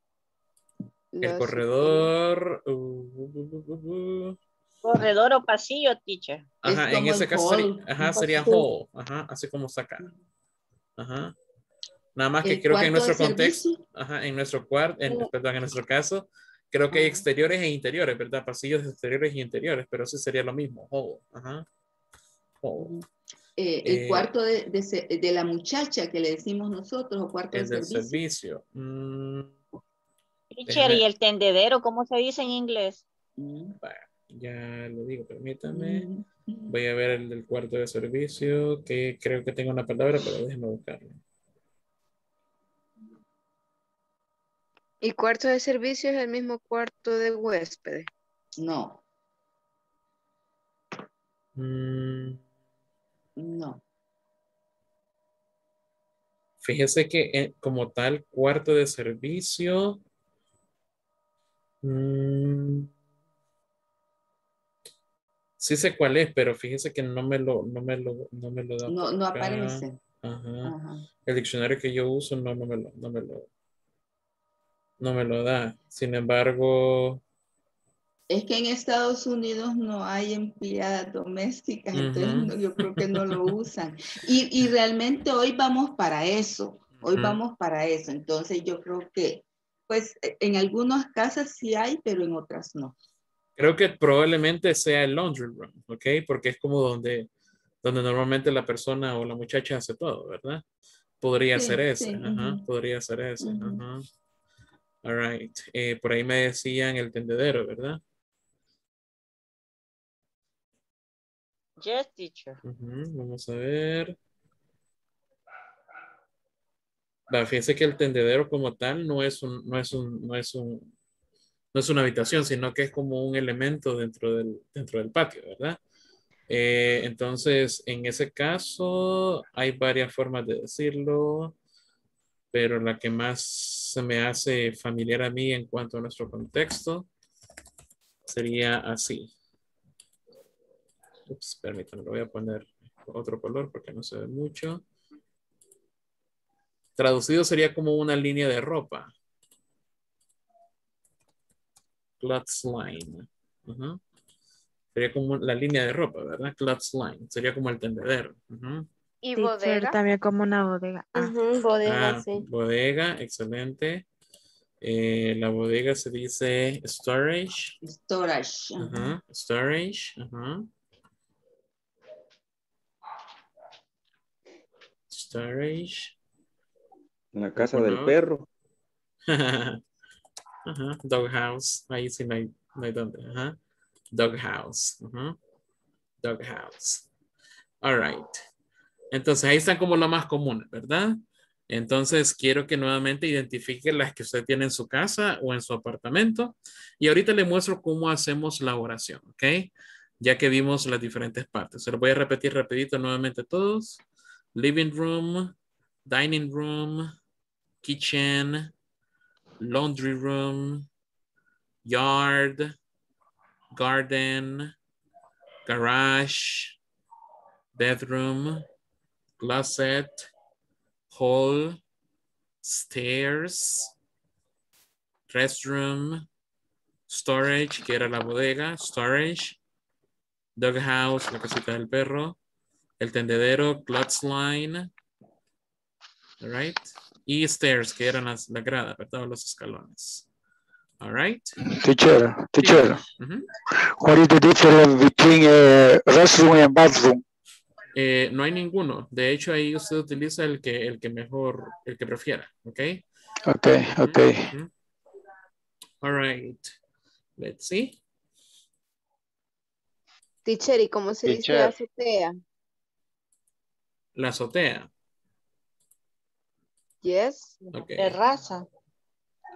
El no, corredor. Uh, uh, uh, uh. Corredor o pasillo, teacher. Ajá, es en ese caso hall, sería, ajá, sería hall. Ajá, así como está acá. Ajá. Nada más que creo que en nuestro contexto, servicio? ajá, en nuestro cuarto, no. perdón, en nuestro caso, creo que hay exteriores e interiores, ¿verdad? Pasillos exteriores e interiores, pero sí sería lo mismo, hall. Ajá. Hall. Eh, el eh, cuarto de, de, de la muchacha que le decimos nosotros, o cuarto de servicio. servicio. Mm, Teacher, ¿y el tendedero? ¿Cómo se dice en inglés? Bueno, ya lo digo, permítame. Mm. Voy a ver el del cuarto de servicio, que creo que tengo una palabra, pero déjeme buscarlo. ¿Y cuarto de servicio es el mismo cuarto de huéspedes? No. Mm. No. Fíjese que eh, como tal cuarto de servicio. Mmm, sí sé cuál es, pero fíjese que no me lo, no me lo, no me lo da. No, no aparece. Ajá. Ajá. El diccionario que yo uso no, no me lo, no me lo, no me lo da. Sin embargo. Es que en Estados Unidos no hay empleadas domésticas, uh-huh. entonces no, yo creo que no lo usan. Y, y realmente hoy vamos para eso, hoy uh-huh. vamos para eso. Entonces yo creo que, pues, en algunas casas sí hay, pero en otras no. Creo que probablemente sea el laundry room, ¿ok? Porque es como donde, donde normalmente la persona o la muchacha hace todo, ¿verdad? Podría sí, ser ese, sí. Ajá, podría ser ese, uh-huh. ajá. All right, eh, por ahí me decían el tendedero, ¿verdad? Yes, teacher. Uh-huh. Vamos a ver. Va, fíjense que el tendedero como tal no es un, no es un, no es un, no es una habitación, sino que es como un elemento dentro del, dentro del patio, ¿verdad? Eh, entonces, en ese caso, hay varias formas de decirlo, pero la que más se me hace familiar a mí en cuanto a nuestro contexto sería así. Ups, permítanme, lo voy a poner otro color porque no se ve mucho. Traducido sería como una línea de ropa. Clothesline. Uh-huh. Sería como la línea de ropa, ¿verdad? Clothesline. Sería como el tendedero. Uh-huh. Y bodega. También como una bodega. Ah. Uh-huh, bodega, ah, sí. Bodega, excelente. Eh, la bodega se dice storage. Storage. Uh-huh. Storage. Uh-huh. Storage. La casa del no? perro. uh-huh. Doghouse. Ahí sí no hay, no hay dónde. Uh-huh. Doghouse. Uh-huh. Doghouse. All right. Entonces ahí están como las más comunes, ¿verdad? Entonces quiero que nuevamente identifique las que usted tiene en su casa o en su apartamento. Y ahorita le muestro cómo hacemos la oración, ¿ok? Ya que vimos las diferentes partes. Se lo voy a repetir rapidito nuevamente todos. Living room, dining room, kitchen, laundry room, yard, garden, garage, bedroom, closet, hall, stairs, restroom, storage, que era la bodega, storage, doghouse, la casita del perro, el tendedero, clothesline, all right, y stairs, que eran las, la grada, ¿verdad? Los escalones. All right. Teacher, teacher, mm-hmm. What is the difference between uh, restroom and bathroom? Eh, no hay ninguno. De hecho, ahí usted utiliza el que, el que mejor, el que prefiera. Ok. Ok, ok. Mm-hmm. All right. Let's see. Teacher, ¿y cómo se dice la azotea? La azotea. Yes. Okay. Terraza.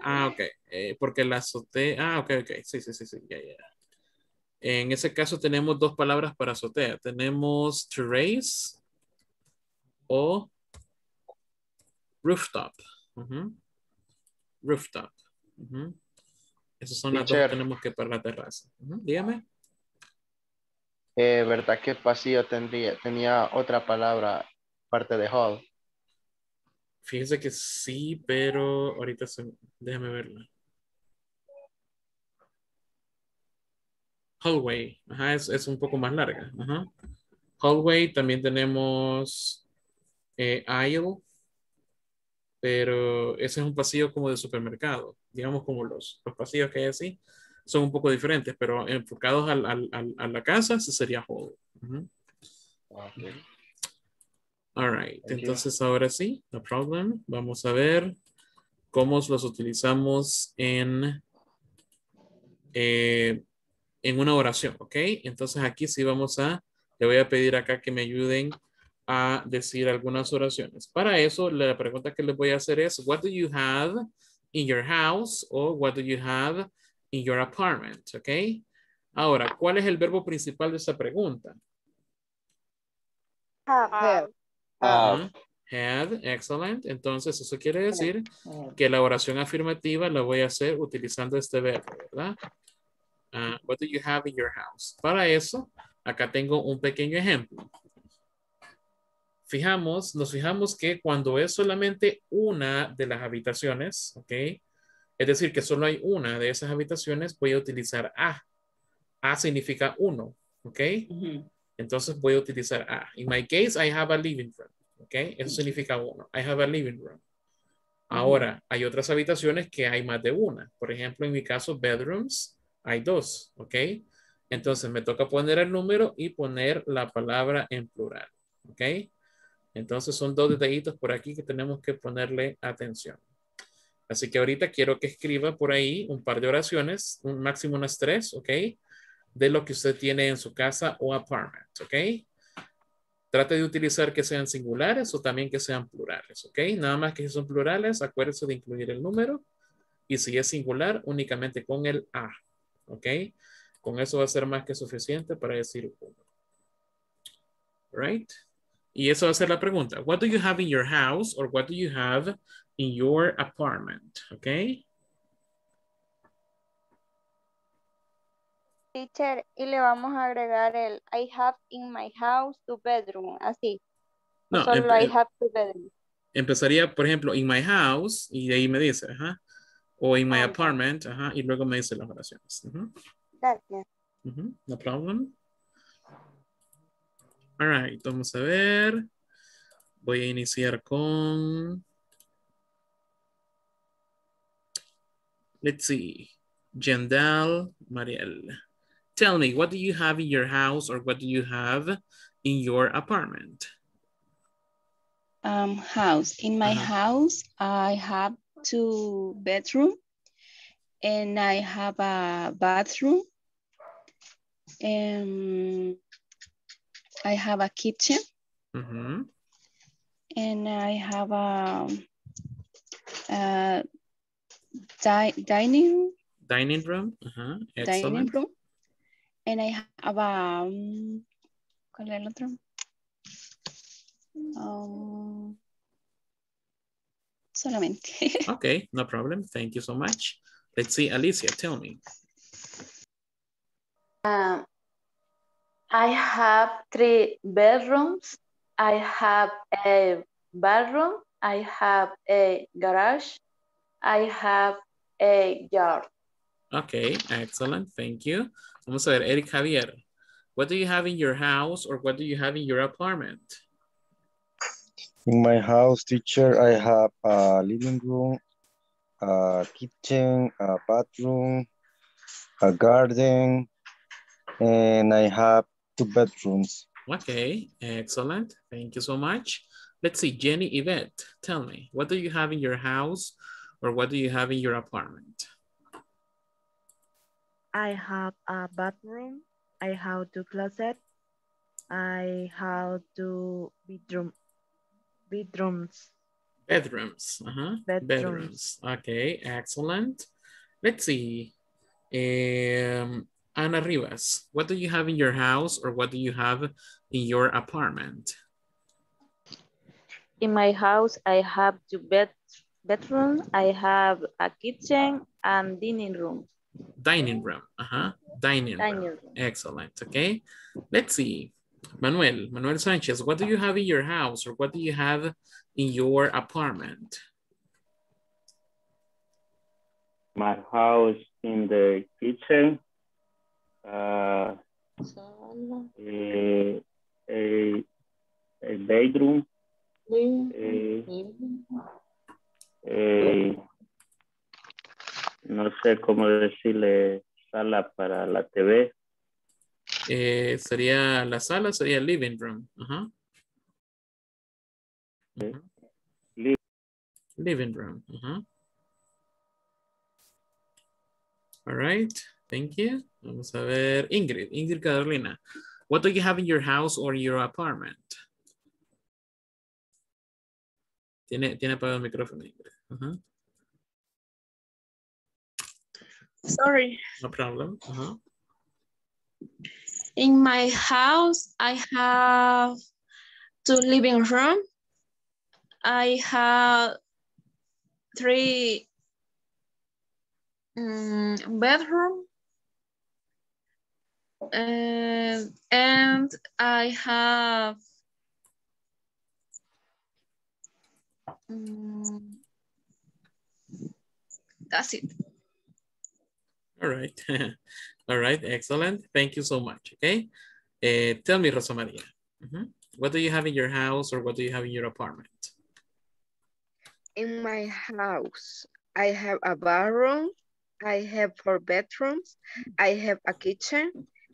Ah, ok. Eh, porque la azotea. Ah, ok, ok. Sí, sí, sí, sí. Yeah, yeah. En ese caso tenemos dos palabras para azotea. Tenemos terrace o rooftop. Uh-huh. Rooftop. Uh-huh. Esas son las dos que tenemos que para la terraza. Uh-huh. Dígame. Eh, ¿Verdad que pasillo tendría, tenía otra palabra, parte de hall? Fíjense que sí, pero ahorita son, déjame verla. Hallway, ajá, es, es un poco más larga. Ajá. Hallway, también tenemos eh, aisle, pero ese es un pasillo como de supermercado. Digamos como los, los pasillos que hay así son un poco diferentes, pero enfocados al, al, al, a la casa, ese sería hall. Ajá. Okay. All right, entonces ahora sí, no problem. Vamos a ver cómo los utilizamos en, eh, en una oración, ¿ok? Entonces aquí sí vamos a, le voy a pedir acá que me ayuden a decir algunas oraciones. Para eso, la pregunta que les voy a hacer es, what do you have in your house? O what do you have in your apartment, ¿ok? Ahora, ¿cuál es el verbo principal de esa pregunta? Have. Uh, had, excellent. Entonces eso quiere decir que la oración afirmativa la voy a hacer utilizando este verbo, ¿verdad? Uh, what do you have in your house? Para eso, acá tengo un pequeño ejemplo. Fijamos, nos fijamos que cuando es solamente una de las habitaciones, ¿ok? Es decir, que solo hay una de esas habitaciones, voy a utilizar a. A significa uno, ¿ok? Uh-huh. Entonces voy a utilizar a. In my case, I have a living room. ¿Ok? Eso significa uno. I have a living room. Ahora, hay otras habitaciones que hay más de una. Por ejemplo, en mi caso, bedrooms, hay dos. ¿Ok? Entonces me toca poner el número y poner la palabra en plural. ¿Ok? Entonces son dos detallitos por aquí que tenemos que ponerle atención. Así que ahorita quiero que escriba por ahí un par de oraciones, un máximo unas tres. ¿Ok? De lo que usted tiene en su casa o apartment, ¿ok? Trate de utilizar que sean singulares o también que sean plurales, ¿ok? Nada más que si son plurales, acuérdese de incluir el número y si es singular, únicamente con el a, ¿ok? Con eso va a ser más que suficiente para decir uno. Right? Y eso va a ser la pregunta. What do you have in your house or what do you have in your apartment, ¿ok? Teacher, y le vamos a agregar el I have in my house two bedroom, así. No, solo I have two bedroom. Empezaría, por ejemplo, in my house, y de ahí me dice, ajá. O in my apartment, ajá, y luego me dice las oraciones. Uh-huh. Gracias. Uh-huh. No problem. All right, vamos a ver. Voy a iniciar con... Let's see. Gendal Mariel. Tell me, what do you have in your house or what do you have in your apartment? Um, house. In my uh-huh. house, I have two bedrooms and I have a bathroom. Um, I have a kitchen. Uh-huh. And I have a, a di dining dining room. Uh-huh. Dining room. And I have a um, ¿cuál es el otro? Um, solamente. Okay, no problem. Thank you so much. Let's see, Alicia, tell me. Um, I have three bedrooms. I have a bathroom. I have a garage. I have a yard. Okay, excellent. Thank you. Vamos a ver, Eric Javier. What do you have in your house or what do you have in your apartment? In my house, teacher, I have a living room, a kitchen, a bathroom, a garden, and I have two bedrooms. Okay, excellent. Thank you so much. Let's see, Jenny Ibeth, tell me, what do you have in your house or what do you have in your apartment? I have a bathroom. I have two closets. I have two bedroom, bedrooms. Bedrooms. Uh-huh. Bedrooms. Bedrooms. Okay, excellent. Let's see. Um, Ana Rivas, what do you have in your house or what do you have in your apartment? In my house, I have two bed bedrooms. I have a kitchen and dining room. Dining room. Uh-huh. Dining, Dining room. room. Excellent. Okay. Let's see. Manuel, Manuel Sanchez, what do you have in your house or what do you have in your apartment? My house in the kitchen. Uh, a, a, a bedroom. A, a, no sé cómo decirle sala para la T V. Eh, sería la sala, sería living room. Uh-huh. Uh-huh. Liv living room. Uh-huh. All right, thank you. Vamos a ver, Ingrid, Ingrid Carolina. What do you have in your house or your apartment? Tiene, tiene apagado el micrófono, Ingrid. Uh-huh. Sorry. No problem. Uh-huh. In my house, I have two living rooms. I have three um, bedrooms. And, and I have um, that's it. All right. All right. Excellent. Thank you so much. Okay. Uh, tell me, Rosa María, mm-hmm. what do you have in your house or what do you have in your apartment? In my house, I have a bathroom. I have four bedrooms. I have a kitchen.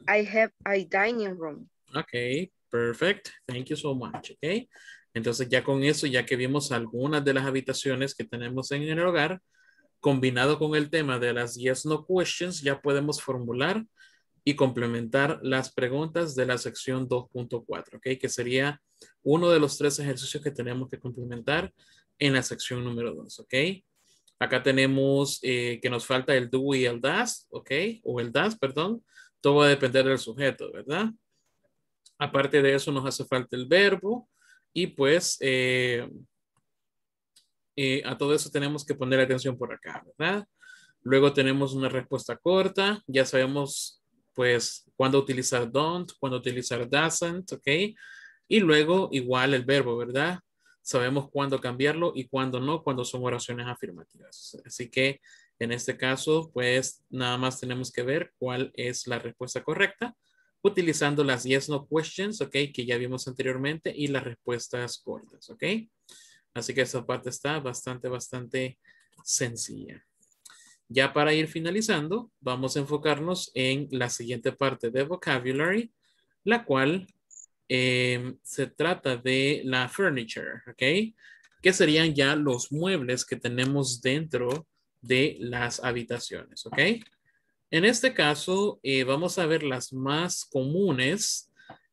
I have a dining room. Okay. Perfect. Thank you so much. Okay. Entonces ya con eso, ya que vimos algunas de las habitaciones que tenemos en el hogar, combinado con el tema de las yes no questions, ya podemos formular y complementar las preguntas de la sección dos punto cuatro, ¿ok? Que sería uno de los tres ejercicios que tenemos que complementar en la sección número dos, ¿ok? Acá tenemos eh, que nos falta el do y el does, ¿ok? O el does, perdón. Todo va a depender del sujeto, ¿verdad? Aparte de eso nos hace falta el verbo y pues... Eh, Eh, a todo eso tenemos que poner atención por acá, ¿verdad? Luego tenemos una respuesta corta. Ya sabemos, pues, cuándo utilizar don't, cuándo utilizar doesn't, ¿ok? Y luego, igual el verbo, ¿verdad? Sabemos cuándo cambiarlo y cuándo no, cuando son oraciones afirmativas. Así que, en este caso, pues, nada más tenemos que ver cuál es la respuesta correcta utilizando las yes, no questions, ¿ok? Que ya vimos anteriormente y las respuestas cortas, ¿ok? Así que esa parte está bastante, bastante sencilla. Ya para ir finalizando, vamos a enfocarnos en la siguiente parte de vocabulary, la cual eh, se trata de la furniture, ¿ok? Que serían ya los muebles que tenemos dentro de las habitaciones, ¿ok? En este caso, eh, vamos a ver las más comunes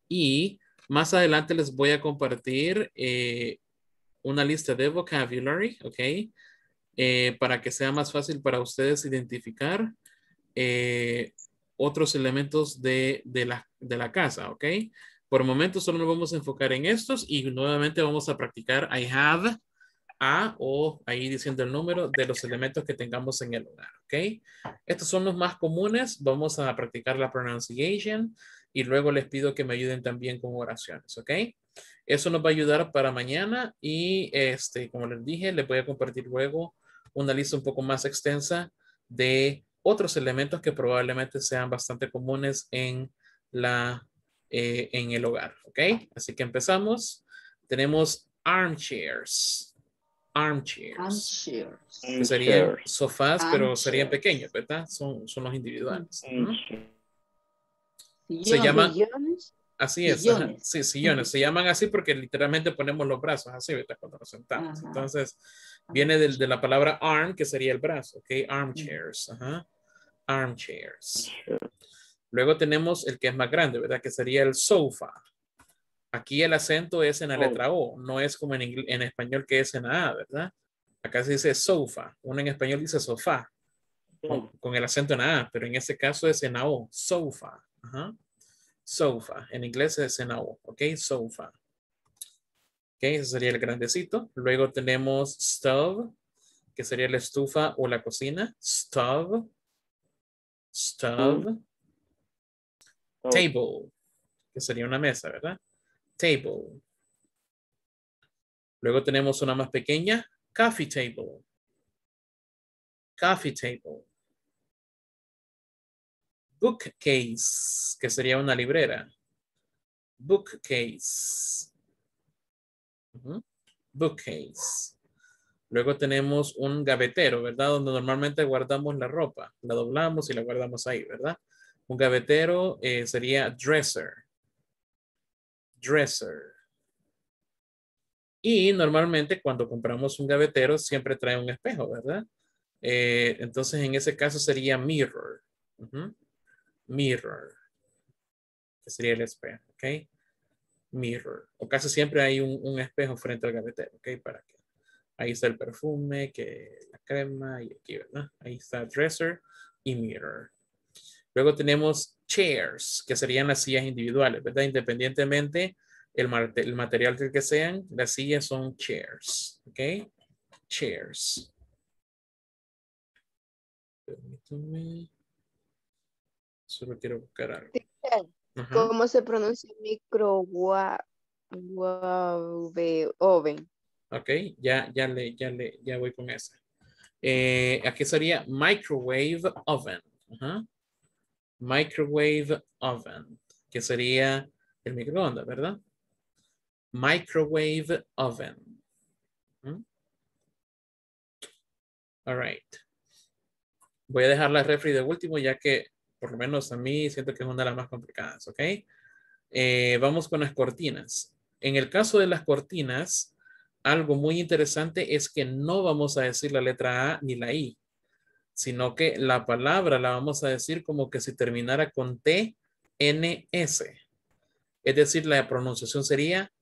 y más adelante les voy a compartir... Eh, una lista de vocabulary, ok, eh, para que sea más fácil para ustedes identificar eh, otros elementos de, de, la, de la casa, ok. Por momento solo nos vamos a enfocar en estos y nuevamente vamos a practicar I have, a o ahí diciendo el número de los elementos que tengamos en el hogar, ok. Estos son los más comunes, vamos a practicar la pronunciation y luego les pido que me ayuden también con oraciones, ok. Eso nos va a ayudar para mañana y este, como les dije, les voy a compartir luego una lista un poco más extensa de otros elementos que probablemente sean bastante comunes en la Eh, en el hogar, ok. Así que empezamos. Tenemos armchairs, armchairs, armchairs. Que serían sofás, armchairs, pero serían pequeños, ¿verdad? Son, son los individuales, ¿no? Sillones, se llaman sillones, así es, sillones. Sí, sillones, se llaman así porque literalmente ponemos los brazos así, ¿verdad? Cuando nos sentamos. Ajá. Entonces viene de, de la palabra arm, que sería el brazo, ok. Armchairs, ajá, armchairs. Luego tenemos el que es más grande, ¿verdad? Que sería el sofa. Aquí el acento es en la letra O. No es como en, inglés, en español que es en la A, ¿verdad? Acá se dice sofa. Uno en español dice sofá. Con, con el acento en la A. Pero en este caso es en la O. Sofa. Ajá. Sofa. En inglés es en la O. Ok. Sofa. Ok. Ese sería el grandecito. Luego tenemos stove. Que sería la estufa o la cocina. Stove. Stove. Mm. Table, que sería una mesa, ¿verdad? Table. Luego tenemos una más pequeña, coffee table. Coffee table. Bookcase, que sería una librera. Bookcase. Uh-huh. Bookcase. Luego tenemos un gavetero, ¿verdad? Donde normalmente guardamos la ropa. La doblamos y la guardamos ahí, ¿verdad? Un gavetero eh, sería dresser. Dresser. Y normalmente cuando compramos un gavetero siempre trae un espejo, ¿verdad? Eh, entonces en ese caso sería mirror. Uh-huh. Mirror. Que sería el espejo, ¿ok? Mirror. O casi siempre hay un, un espejo frente al gavetero, ¿ok? Para que ahí está el perfume, que la crema y aquí, ¿verdad? Ahí está dresser y mirror. Luego tenemos chairs, que serían las sillas individuales, ¿verdad? Independientemente el, mate, el material que sean, las sillas son chairs, ¿ok? Chairs. Permítame. Solo quiero buscar algo. Ajá. ¿Cómo se pronuncia microwave oven? Ok, ya, ya, le, ya, le, ya voy con esa. Eh, aquí sería microwave oven. Ajá. Microwave oven, que sería el microondas, ¿verdad? Microwave oven. ¿Mm? All right. Voy a dejar la refri de último, ya que por lo menos a mí siento que es una de las más complicadas, ¿ok? Eh, vamos con las cortinas. En el caso de las cortinas, algo muy interesante es que no vamos a decir la letra A ni la I, sino que la palabra la vamos a decir como que si terminara con T N S. Es decir, la pronunciación sería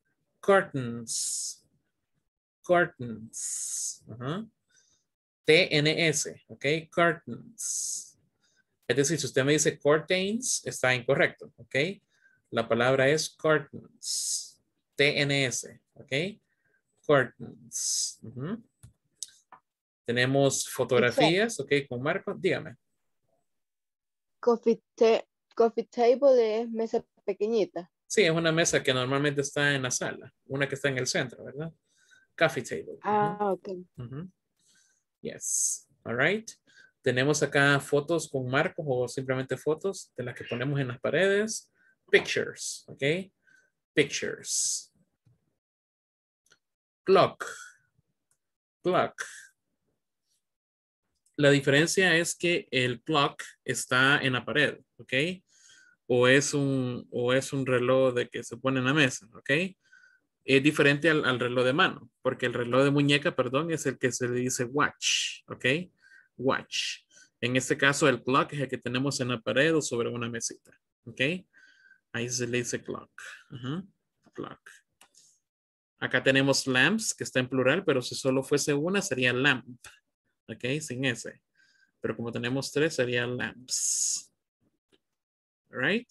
curtains. Curtains. Uh-huh. T N S, ¿ok? Curtains. Es decir, si usted me dice curtains, está incorrecto, ¿ok? La palabra es curtains. T N S, ¿ok? Curtains. Uh-huh. Tenemos fotografías, ok, con Marco, dígame. Coffee, te, coffee table es mesa pequeñita. Sí, es una mesa que normalmente está en la sala, una que está en el centro, ¿verdad? Coffee table. Ah, uh-huh. Ok. Uh-huh. Yes, all right. Tenemos acá fotos con marcos o simplemente fotos de las que ponemos en las paredes. Pictures, ok. Pictures. Clock. Clock. La diferencia es que el clock está en la pared, ¿ok? O es un, o es un reloj de que se pone en la mesa, ¿ok? Es diferente al, al reloj de mano, porque el reloj de muñeca, perdón, es el que se le dice watch, ¿ok? Watch. En este caso, el clock es el que tenemos en la pared o sobre una mesita, ¿ok? Ahí se le dice clock. Uh-huh. Clock. Acá tenemos lamps, que está en plural, pero si solo fuese una sería lamp. Ok, sin ese. Pero como tenemos tres, sería lamps. Right.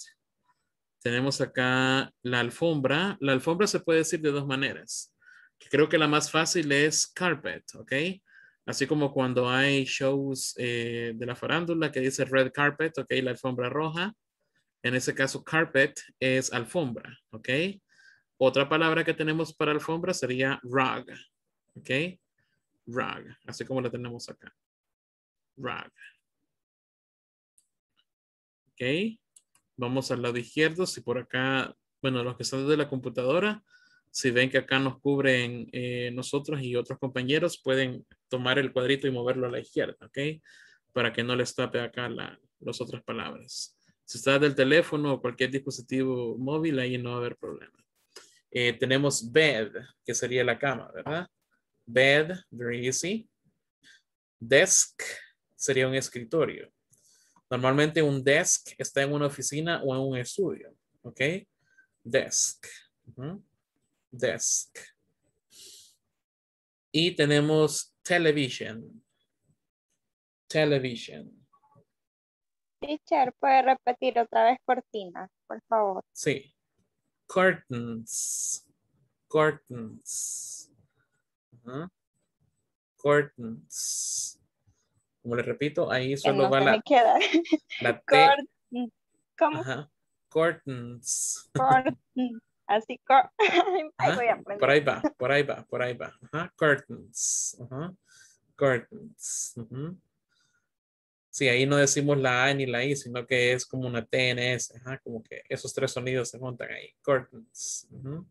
Tenemos acá la alfombra. La alfombra se puede decir de dos maneras. Creo que la más fácil es carpet, ¿ok? Así como cuando hay shows eh, de la farándula que dice red carpet, ¿ok? La alfombra roja. En ese caso, carpet es alfombra, ¿ok? Otra palabra que tenemos para alfombra sería rug, ¿ok? Rug, así como la tenemos acá. Rug. ¿Ok? Vamos al lado izquierdo. Si por acá, bueno, los que están desde la computadora, si ven que acá nos cubren eh, nosotros y otros compañeros, pueden tomar el cuadrito y moverlo a la izquierda, ¿ok? Para que no les tape acá la, las otras palabras. Si está del teléfono o cualquier dispositivo móvil, ahí no va a haber problema. Eh, tenemos bed, que sería la cama, ¿verdad? Bed, very easy. Desk sería un escritorio. Normalmente un desk está en una oficina o en un estudio. ¿Ok? Desk. Uh-huh. Desk. Y tenemos television. Television. Teacher, ¿puede repetir otra vez cortinas, por favor? Sí. Curtains. Curtains. Uh-huh. Curtains. Como les repito, ahí solo no va la, la T. ¿Cómo? Ajá. Curtains. Curtains. Así. Cor... Ahí voy a por ahí va, por ahí va, por ahí va. Ajá. Curtains. Ajá. Curtains. Ajá. Sí, ahí no decimos la A ni la I, sino que es como una T en S. Ajá. Como que esos tres sonidos se montan ahí. Curtains. Ajá.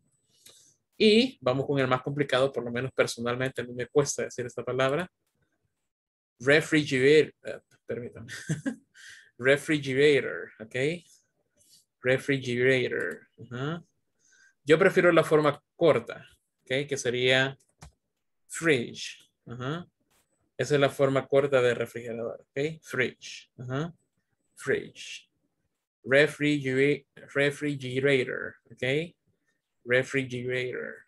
Y vamos con el más complicado, por lo menos personalmente a mí me cuesta decir esta palabra. Refrigerator, uh, permítanme. Refrigerator, ok. Refrigerator. Uh-huh. Yo prefiero la forma corta, ok, que sería fridge. Uh-huh. Esa es la forma corta de refrigerador, ok. Fridge. Uh-huh. Fridge. Refrigerator, refrigerator, ok. Refrigerator.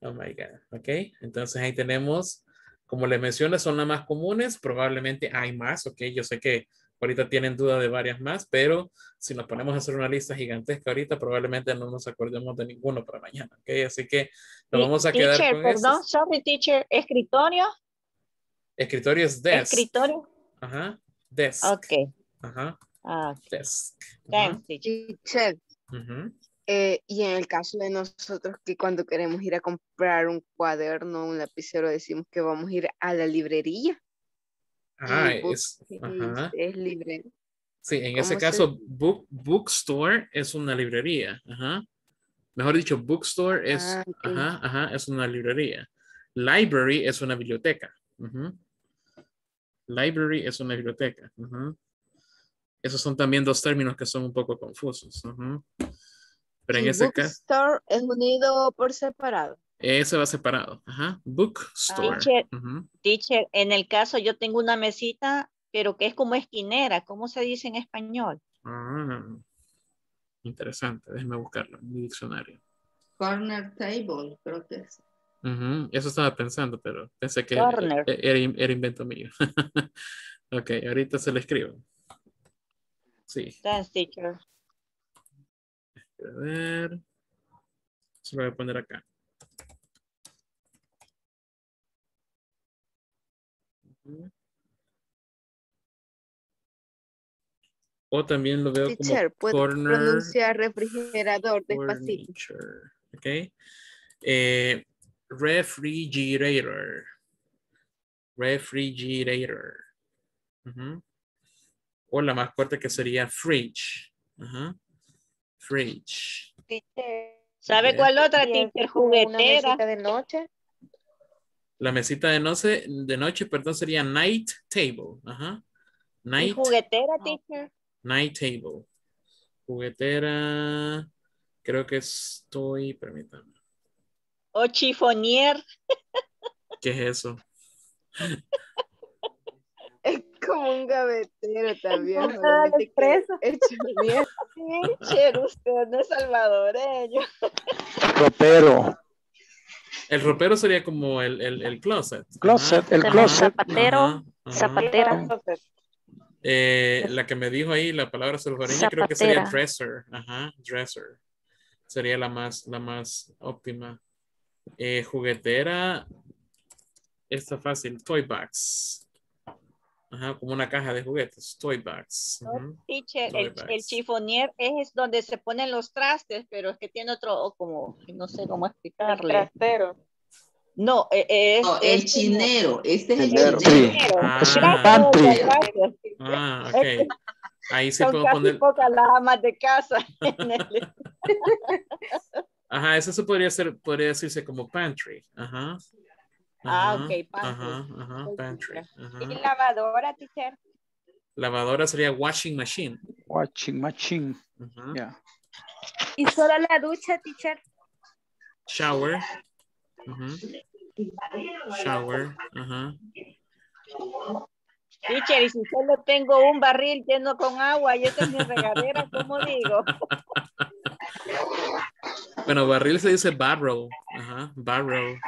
Oh my God, ok. Entonces ahí tenemos. Como les mencioné, son las más comunes. Probablemente hay más, ¿ok? Yo sé que ahorita tienen duda de varias más, pero si nos ponemos a hacer una lista gigantesca ahorita, probablemente no nos acordemos de ninguno para mañana, ¿ok? Así que nos vamos a teacher, quedar con eso. Perdón, esos. Sorry, teacher. ¿Escritorio? Escritorio es desk. ¿Escritorio? Ajá. Desk. Ok. Ajá. Okay. Desk. Ajá. Teacher. Uh-huh. Eh, y en el caso de nosotros que cuando queremos ir a comprar un cuaderno, un lapicero, decimos que vamos a ir a la librería. Ah, es, ajá. Es librería. Sí, en ese caso, book, bookstore es una librería. Ajá. Mejor dicho, bookstore es, ah, okay. Ajá, ajá, es una librería. Library es una biblioteca. Uh-huh. Library es una biblioteca. Uh-huh. Esos son también dos términos que son un poco confusos. Uh-huh. Pero en ese caso. ¿Bookstore es unido por separado? Ese va separado. Ajá. Bookstore. Teacher, uh-huh. Teacher, en el caso yo tengo una mesita, pero que es como esquinera. ¿Cómo se dice en español? Ah, interesante. Déjeme buscarlo en mi diccionario. Corner table, creo que es. Uh-huh. Eso estaba pensando, pero pensé que era, era, era invento mío. Ok, ahorita se lo escribo. Sí. Thanks, teacher. A ver, se lo voy a poner acá. O también lo veo teacher, como corner. Pronunciar refrigerador despacito. Ok. Eh, refrigerator. Refrigerator. Uh-huh. O la más corta que sería fridge. Ajá. Uh-huh. Fridge. ¿Sabe okay. cuál otra? Teacher, juguetera. ¿Una mesita de noche? La mesita de noche, de noche, perdón, sería night table. Ajá. Night. ¿Y juguetera, teacher? Night table. Juguetera. Creo que estoy, permítame. O chifonier. ¿Qué es eso? Es como un gavetero también. Ah, el chifonier. Usted no es salvadoreño. Ropero. El ropero sería como el, el, el closet. Closet, ajá. El closet. Zapatero, ajá, ajá. Zapatera. Eh, la que me dijo ahí la palabra salvadoreña creo que sería dresser. Ajá, dresser. Sería la más, la más óptima. Eh, juguetera. Está fácil. Toy box. Ajá, como una caja de juguetes. Toy box. Uh-huh. Teacher, toy el, box. El chiffonier es donde se ponen los trastes, pero es que tiene otro, como, no sé cómo explicarle. El trastero. No, es... No, el, el chinero. Este es el chinero. Sí. Ah, ah, ah, ok. Ahí sí son puedo casi poner... pocas las amas de casa. Ajá, eso se podría, ser, podría decirse como pantry. Ajá. Ajá, ah, ok, pantry. Ajá, ajá, pantry. Ajá. ¿Y lavadora, teacher? Lavadora sería washing machine. Washing machine. Uh-huh. Yeah. ¿Y solo la ducha, teacher? Shower. Uh-huh. Shower. Ajá. Uh-huh. Teacher, y si solo tengo un barril lleno con agua y esta es mi regadera, ¿cómo digo? Bueno, barril se dice barrel. Ajá, barrel.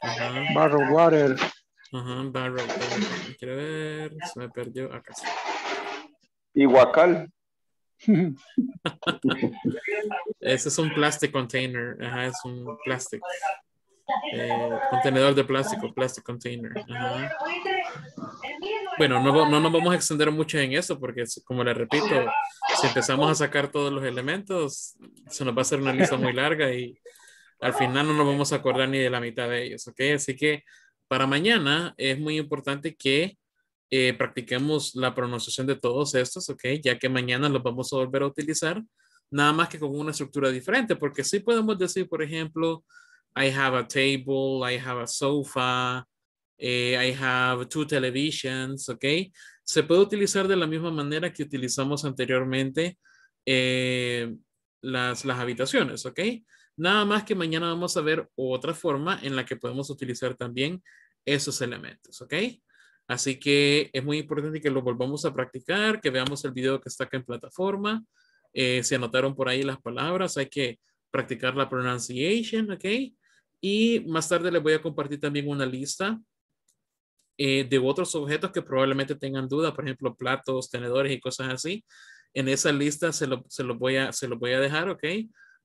Ajá. Barrel water. Ajá, barrel water. Quiero ver, se me perdió acá. Y guacal. Ese es un plastic container. Ajá, es un plastic. Eh, contenedor de plástico, plastic container. Ajá. Bueno, no, no nos vamos a extender mucho en eso porque, como les repito, si empezamos a sacar todos los elementos, se nos va a hacer una lista muy larga y al final no nos vamos a acordar ni de la mitad de ellos, ¿ok? Así que para mañana es muy importante que eh, practiquemos la pronunciación de todos estos, ¿ok? Ya que mañana los vamos a volver a utilizar, nada más que con una estructura diferente, porque sí podemos decir, por ejemplo, I have a table, I have a sofa, eh, I have two televisions, ¿ok? Se puede utilizar de la misma manera que utilizamos anteriormente eh, las, las habitaciones, ¿ok? Nada más que mañana vamos a ver otra forma en la que podemos utilizar también esos elementos, ¿ok? Así que es muy importante que lo volvamos a practicar, que veamos el video que está acá en plataforma. Eh, si anotaron por ahí las palabras, hay que practicar la pronunciation, ¿ok? Y más tarde les voy a compartir también una lista eh, de otros objetos que probablemente tengan dudas, por ejemplo, platos, tenedores y cosas así. En esa lista se lo, se lo, voy, a, se lo voy a dejar, ¿ok?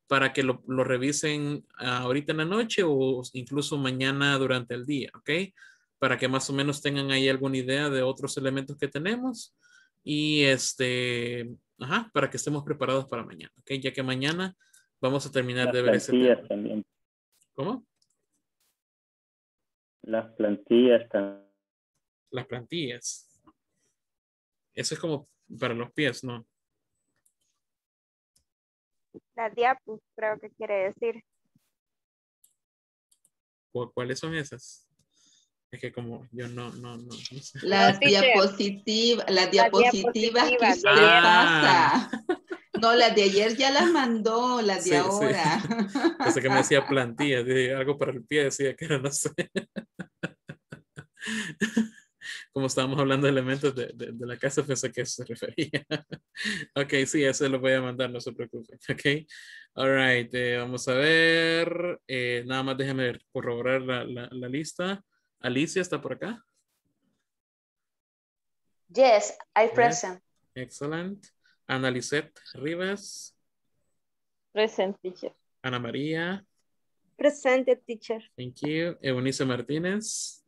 Para que lo, lo revisen ahorita en la noche o incluso mañana durante el día, ¿ok? Para que más o menos tengan ahí alguna idea de otros elementos que tenemos y este, ajá, para que estemos preparados para mañana, ¿ok? Ya que mañana vamos a terminar Las de ver ese tema. También. ¿Cómo? Las plantillas también. Las plantillas. Eso es como para los pies, ¿no? Las diapos, creo que quiere decir. ¿Cuáles son esas? Es que como yo no, no, no. no sé. Las diapositivas, las diapositivas que usted ah. pasa. No, las de ayer ya las mandó, las de sí, ahora. Sí. O sea que me decía plantillas, algo para el pie, decía que no sé. Como estábamos hablando de elementos de, de, de la casa, pensé que eso se refería. Ok, sí, eso lo voy a mandar, no se preocupen. Ok, all right, eh, vamos a ver. Eh, nada más déjame corroborar la, la, la lista. Alicia, ¿está por acá? Yes, I'm present. Excellent. Ana Lizette Rivas. Present, teacher. Ana María. Present, teacher. Thank you. Eunice Martínez.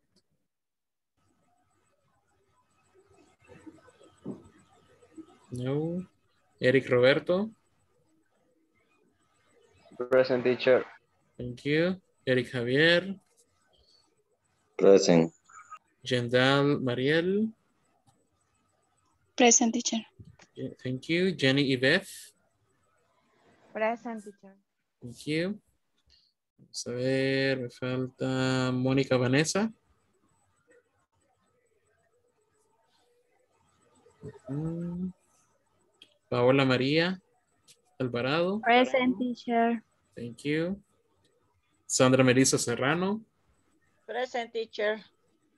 No. Eric Roberto. Present, teacher. Thank you. Eric Javier. Present. Gendal Mariel. Present, teacher. Thank you. Jenny Ibeth. Present, teacher. Thank you. Vamos a ver, me falta Mónica Vanessa. Uh-huh. Paola María Alvarado. Present, teacher. Thank you. Sandra Melissa Serrano. Present, teacher.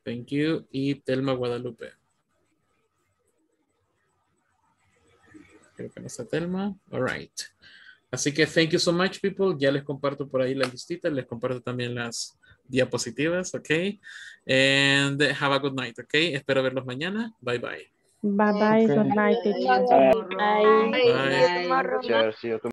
Thank you. Y Telma Guadalupe. Creo que no está Telma. All right. Así que thank you so much, people. Ya les comparto por ahí la listita. Les comparto también las diapositivas, ok? And have a good night, ok? Espero verlos mañana. Bye, bye. Bye, bye. Good night. Bye. Bye. Bye. Bye. Bye.